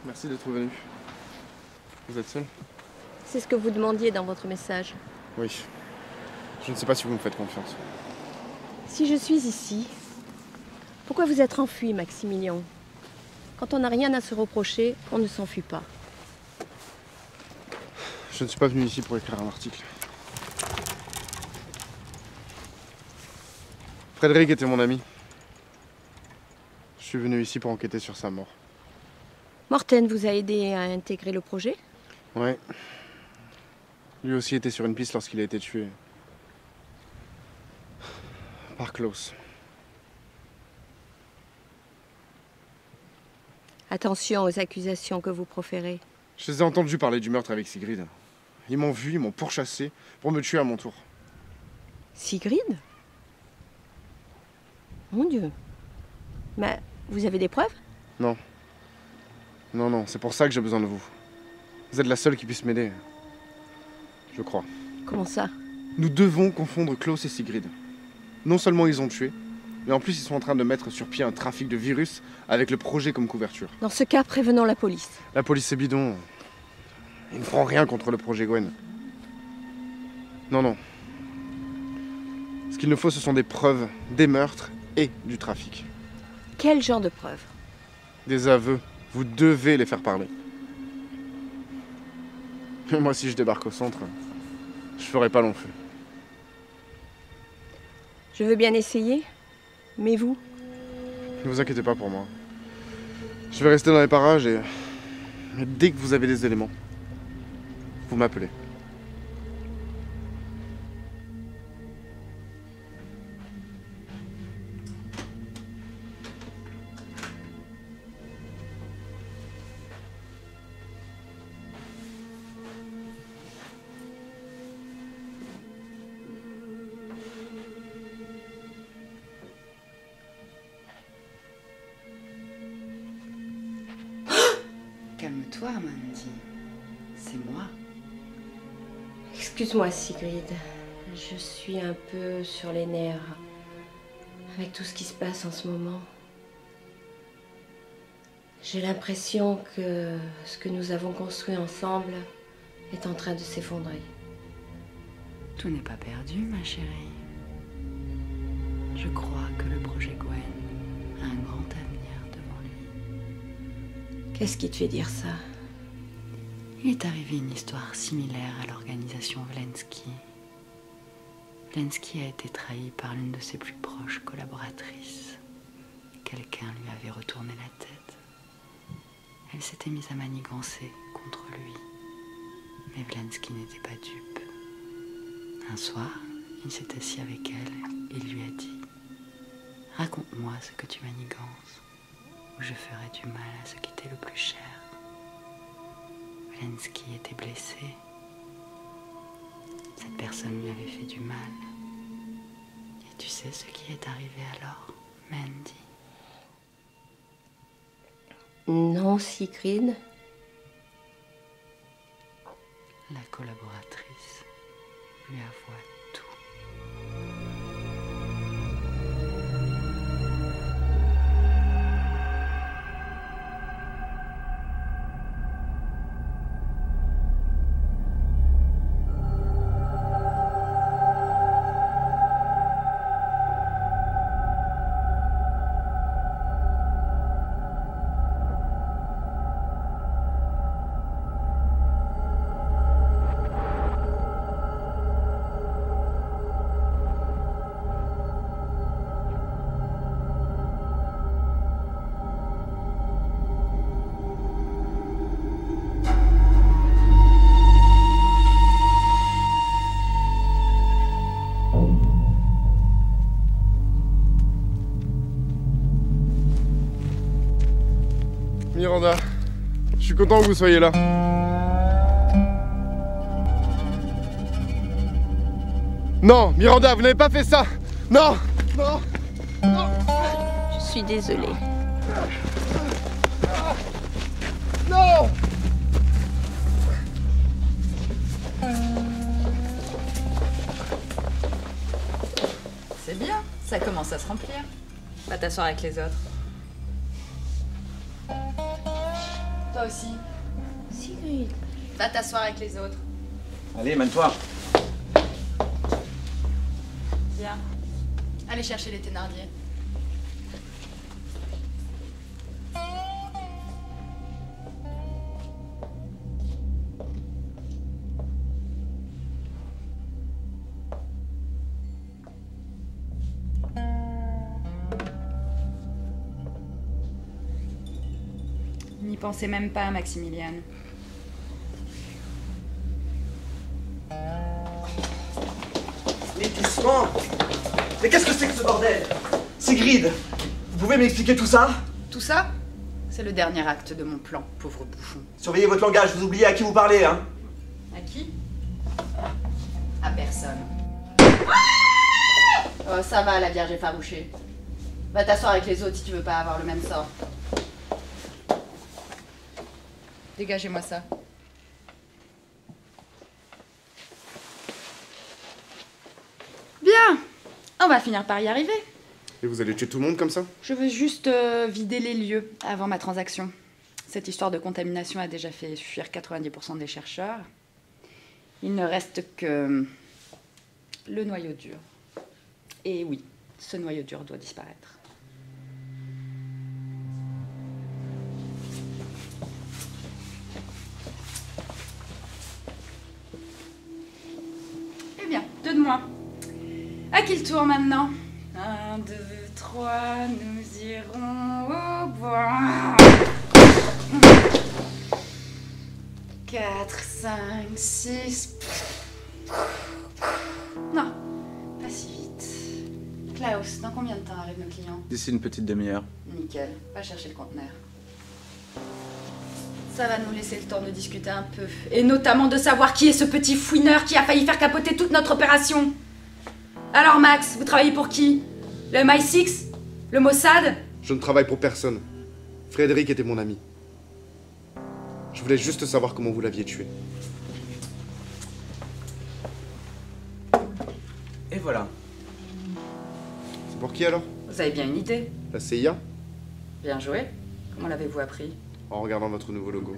Merci d'être venu. Vous êtes seul? C'est ce que vous demandiez dans votre message. Oui. Je ne sais pas si vous me faites confiance. Si je suis ici, pourquoi vous êtes enfui, Maximilien? Quand on n'a rien à se reprocher, on ne s'enfuit pas. Je ne suis pas venu ici pour écrire un article. Frédéric était mon ami. Je suis venu ici pour enquêter sur sa mort. Morten vous a aidé à intégrer le projet? Ouais. Lui aussi était sur une piste lorsqu'il a été tué. Par Klaus. Attention aux accusations que vous proférez. Je les ai entendus parler du meurtre avec Sigrid. Ils m'ont vu, ils m'ont pourchassé pour me tuer à mon tour. Sigrid? Mon Dieu. Mais vous avez des preuves? Non. Non, non, c'est pour ça que j'ai besoin de vous. Vous êtes la seule qui puisse m'aider. Je crois. Comment ça? Nous devons confondre Klaus et Sigrid. Non seulement ils ont tué, mais en plus ils sont en train de mettre sur pied un trafic de virus avec le projet comme couverture. Dans ce cas, prévenons la police. La police c'est bidon. Ils ne feront rien contre le projet Gwen. Non, non. Ce qu'il nous faut, ce sont des preuves, des meurtres et du trafic. Quel genre de preuves? Des aveux. Vous devez les faire parler. Et moi, si je débarque au centre, je ferai pas long feu. Je veux bien essayer, mais vous? Ne vous inquiétez pas pour moi. Je vais rester dans les parages et dès que vous avez des éléments, vous m'appelez. Excuse-moi, Sigrid, je suis un peu sur les nerfs avec tout ce qui se passe en ce moment. J'ai l'impression que ce que nous avons construit ensemble est en train de s'effondrer. Tout n'est pas perdu, ma chérie. Je crois que le projet Gwen a un grand avenir devant lui. Qu'est-ce qui te fait dire ça? Il est arrivé une histoire similaire à l'organisation Vlensky. Vlensky a été trahi par l'une de ses plus proches collaboratrices. Quelqu'un lui avait retourné la tête. Elle s'était mise à manigancer contre lui. Mais Vlensky n'était pas dupe. Un soir, il s'est assis avec elle et lui a dit « Raconte-moi ce que tu manigances, ou je ferai du mal à ce qui t'est le plus cher. » Vlensky était blessé. Cette personne lui avait fait du mal. Et tu sais ce qui est arrivé alors, Mandy? Non, Sigrid. La collaboratrice lui avoua tout. Miranda, je suis content que vous soyez là. Non, Miranda, vous n'avez pas fait ça. Non, non, non. Je suis désolée. Non. C'est bien, ça commence à se remplir. Va t'asseoir avec les autres. toi aussi. Sigrid. Va t'asseoir avec les autres. Allez, mène-toi. Viens. Allez chercher les Thénardier. N'y pensez même pas, Maximilien. L'étissement. Mais qu'est-ce que c'est que ce bordel? Sigrid, vous pouvez m'expliquer tout ça? Tout ça? C'est le dernier acte de mon plan, pauvre bouffon. Surveillez votre langage, vous oubliez à qui vous parlez, hein? À qui? À personne. Ah! Oh, ça va, la vierge effarouchée. Va t'asseoir avec les autres si tu veux pas avoir le même sort. Dégagez-moi ça. Bien, on va finir par y arriver. Et vous allez tuer tout le monde comme ça? Je veux juste vider les lieux avant ma transaction. Cette histoire de contamination a déjà fait fuir 90% des chercheurs. Il ne reste que le noyau dur. Et oui, ce noyau dur doit disparaître. Moi. À qui le tour maintenant? 1, 2, 3, nous irons au bois. 4, 5, 6. Non, pas si vite. Klaus, dans combien de temps arrivent nos clients? D'ici une petite demi-heure. Nickel, va chercher le conteneur. Ça va nous laisser le temps de discuter un peu. Et notamment de savoir qui est ce petit fouineur qui a failli faire capoter toute notre opération. Alors Max, vous travaillez pour qui? Le MI6? Le Mossad? Je ne travaille pour personne. Frédéric était mon ami. Je voulais juste savoir comment vous l'aviez tué. Et voilà. C'est pour qui alors? Vous avez bien une idée? La CIA? Bien joué. Comment l'avez-vous appris? En regardant votre nouveau logo.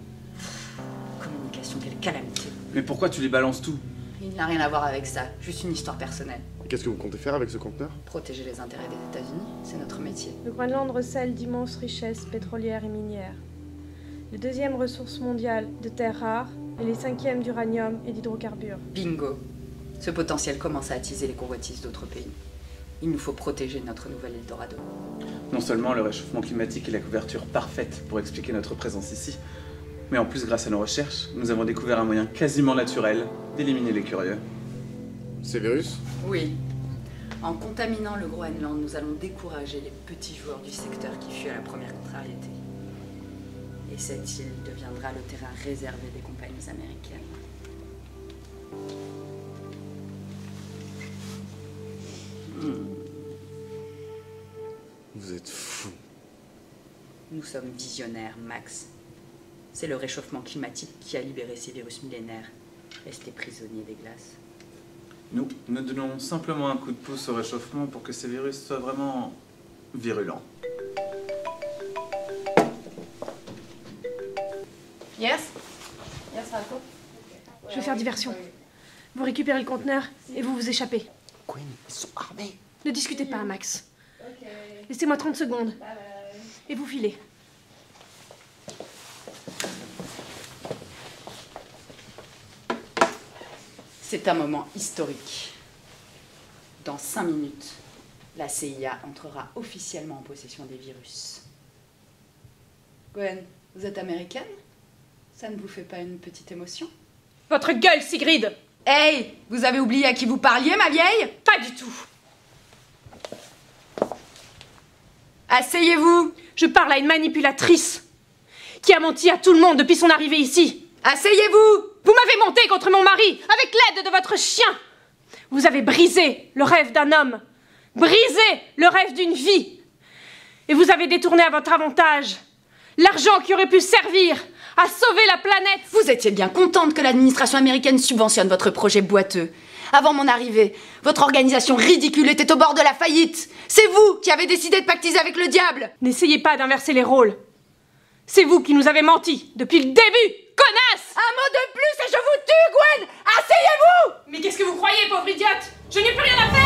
Communication, quelle calamité. Mais pourquoi tu les balances tout? Il n'a rien à voir avec ça, juste une histoire personnelle. Qu'est-ce que vous comptez faire avec ce conteneur? Protéger les intérêts des États-Unis, c'est notre métier. Le Groenland recèle d'immenses richesses pétrolières et minières. Le deuxième ressource mondiale de terres rares et les cinquièmes d'uranium et d'hydrocarbures. Bingo. Ce potentiel commence à attiser les convoitises d'autres pays. Il nous faut protéger notre nouvel Eldorado. Non seulement le réchauffement climatique est la couverture parfaite pour expliquer notre présence ici, mais en plus, grâce à nos recherches, nous avons découvert un moyen quasiment naturel d'éliminer les curieux. Ces virus? Oui. En contaminant le Groenland, nous allons décourager les petits joueurs du secteur qui fuient à la première contrariété. Et cette île deviendra le terrain réservé des compagnies américaines. Vous êtes fou. Nous sommes visionnaires, Max. C'est le réchauffement climatique qui a libéré ces virus millénaires. Restez prisonniers des glaces. Nous, nous donnons simplement un coup de pouce au réchauffement pour que ces virus soient vraiment virulents. Yes? Yes, Marco? Je vais faire diversion. Vous récupérez le conteneur et vous vous échappez. Gwen, ils sont armés. Ne discutez pas, Max. Okay. Laissez-moi 30 secondes. Bye bye. Et vous filez. C'est un moment historique. Dans 5 minutes, la CIA entrera officiellement en possession des virus. Gwen, vous êtes américaine? Ça ne vous fait pas une petite émotion? Votre gueule, Sigrid! Hey, vous avez oublié à qui vous parliez, ma vieille? Pas du tout. Asseyez-vous. Je parle à une manipulatrice qui a menti à tout le monde depuis son arrivée ici. Asseyez-vous. Vous m'avez monté contre mon mari avec l'aide de votre chien. Vous avez brisé le rêve d'un homme, brisé le rêve d'une vie. Et vous avez détourné à votre avantage l'argent qui aurait pu servir à sauver la planète. Vous étiez bien contente que l'administration américaine subventionne votre projet boiteux. Avant mon arrivée, votre organisation ridicule était au bord de la faillite. C'est vous qui avez décidé de pactiser avec le diable. N'essayez pas d'inverser les rôles. C'est vous qui nous avez menti depuis le début, connasse! Un mot de plus et je vous tue, Gwen! Asseyez-vous! Mais qu'est-ce que vous croyez, pauvre idiote? Je n'ai plus rien à faire!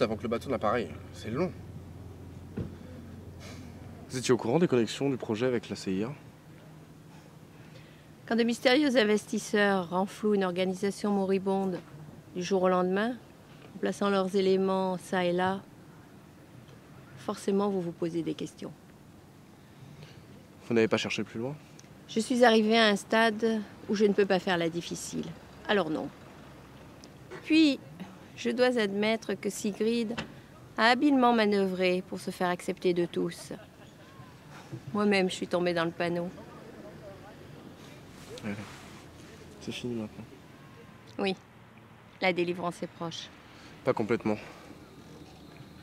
Avant que le bateau n'appareille. C'est long. Vous étiez au courant des connexions du projet avec la CIA? Quand de mystérieux investisseurs renflouent une organisation moribonde du jour au lendemain, en plaçant leurs éléments ça et là, forcément vous vous posez des questions. Vous n'avez pas cherché plus loin? Je suis arrivée à un stade où je ne peux pas faire la difficile. Alors non. Puis... je dois admettre que Sigrid a habilement manœuvré pour se faire accepter de tous. Moi-même, je suis tombée dans le panneau. Allez, c'est fini maintenant. Oui, la délivrance est proche. Pas complètement.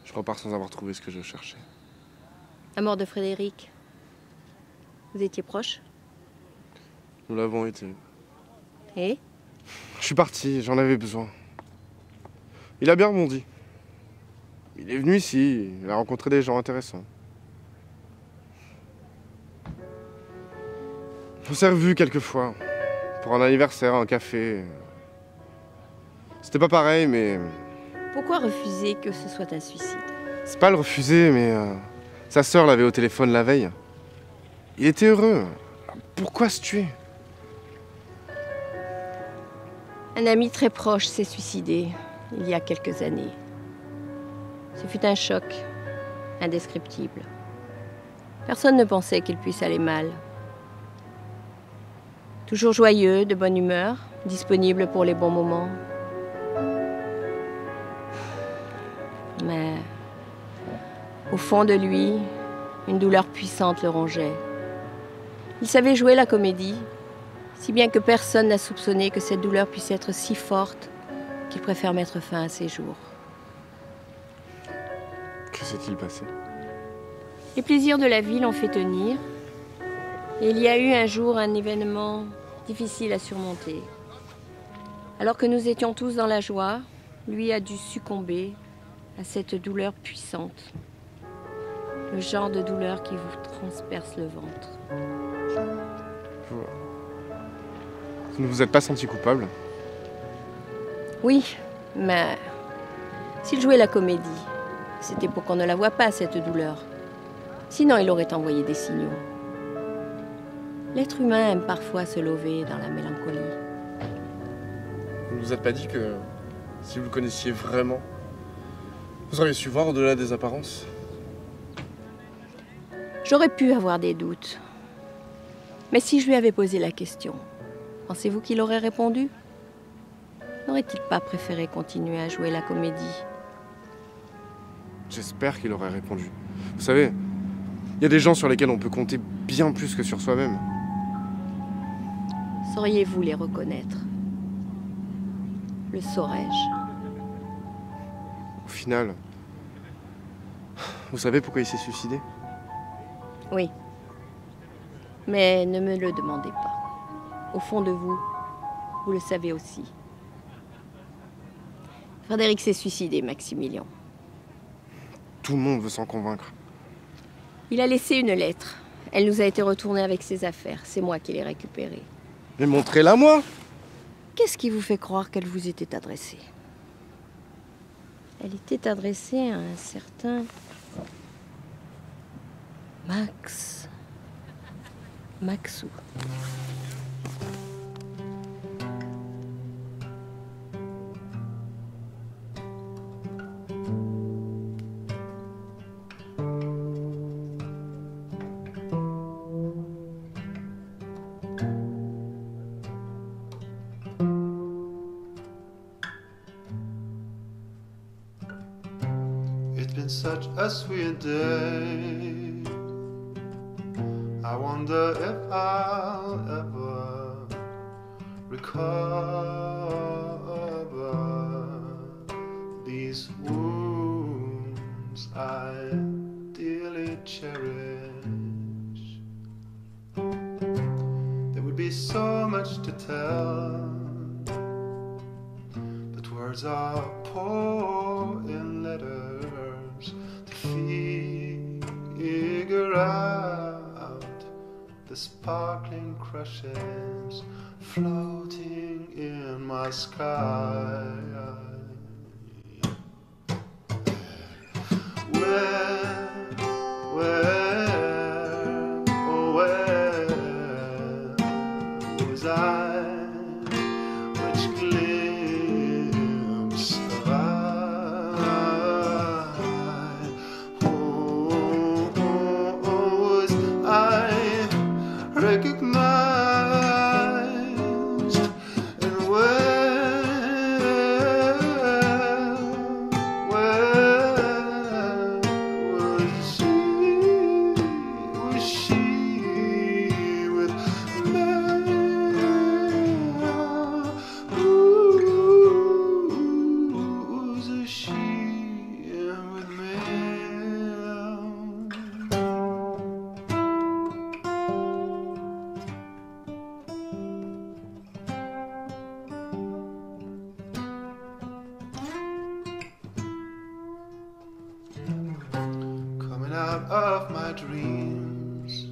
Je repars sans avoir trouvé ce que je cherchais. La mort de Frédéric, vous étiez proche? Nous l'avons été. Et? Je suis parti, j'en avais besoin. Il a bien rebondi. Il est venu ici, il a rencontré des gens intéressants. On s'est revus quelques fois, pour un anniversaire, un café. C'était pas pareil, mais... Pourquoi refuser que ce soit un suicide? C'est pas le refuser, mais... sa sœur l'avait au téléphone la veille. Il était heureux. Pourquoi se tuer? Un ami très proche s'est suicidé. Il y a quelques années. Ce fut un choc indescriptible. Personne ne pensait qu'il puisse aller mal. Toujours joyeux, de bonne humeur, disponible pour les bons moments. Mais au fond de lui, une douleur puissante le rongeait. Il savait jouer la comédie, si bien que personne n'a soupçonné que cette douleur puisse être si forte qu'il préfère mettre fin à ses jours. Que s'est-il passé? Les plaisirs de la vie l'ont fait tenir. Et il y a eu un jour un événement difficile à surmonter. Alors que nous étions tous dans la joie, lui a dû succomber à cette douleur puissante. Le genre de douleur qui vous transperce le ventre. Vous ne vous êtes pas senti coupable? Oui, mais s'il jouait la comédie, c'était pour qu'on ne la voie pas, cette douleur. Sinon, il aurait envoyé des signaux. L'être humain aime parfois se lever dans la mélancolie. Vous ne nous êtes pas dit que, si vous le connaissiez vraiment, vous auriez su voir au-delà des apparences? J'aurais pu avoir des doutes. Mais si je lui avais posé la question, pensez-vous qu'il aurait répondu? N'aurait-il pas préféré continuer à jouer la comédie? J'espère qu'il aurait répondu. Vous savez, il y a des gens sur lesquels on peut compter bien plus que sur soi-même. Sauriez-vous les reconnaître? Le saurais-je? Au final, vous savez pourquoi il s'est suicidé? Oui. Mais ne me le demandez pas. Au fond de vous, vous le savez aussi. Frédéric s'est suicidé, Maximilien. Tout le monde veut s'en convaincre. Il a laissé une lettre. Elle nous a été retournée avec ses affaires. C'est moi qui l'ai récupérée. Mais montrez-la, moi! Qu'est-ce qui vous fait croire qu'elle vous était adressée? Elle était adressée à un certain... Max... Maxou. such a sweet day. I wonder if I'll ever recover these wounds I dearly cherish. There would be so much to tell, but words are poor in letters to figure out the sparkling crushes floating in my sky. Where was I? Which glimpse of I? Oh, was I? Recognized, and where was she? Was she with me? Ooh, was she with me? Out of my dreams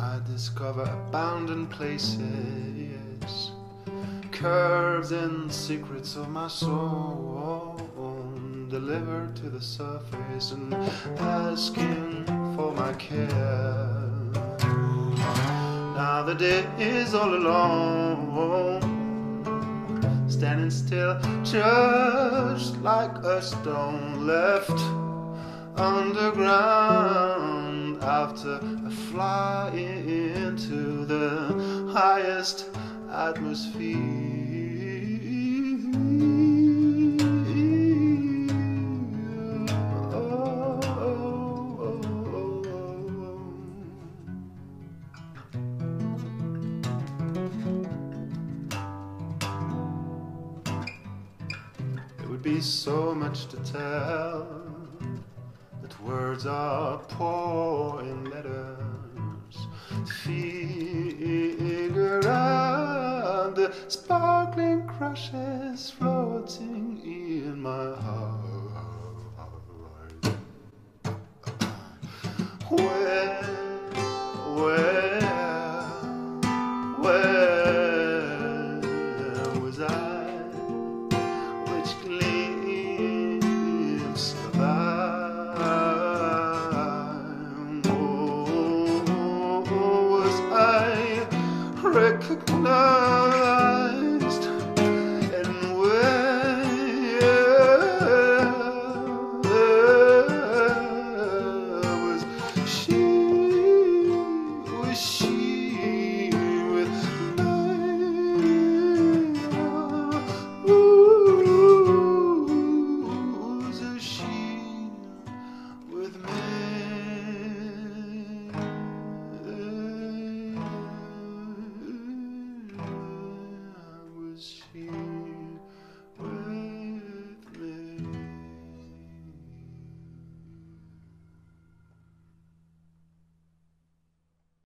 I discover abandoned places, curves and secrets of my soul, delivered to the surface and asking for my care. Now the day is all alone, standing still just like a stone left underground after a fly into the highest atmosphere. Oh, oh, oh, oh. There would be so much to tell. Words are poor in letters to figure out the sparkling crushes floating in my heart. Where was I? Which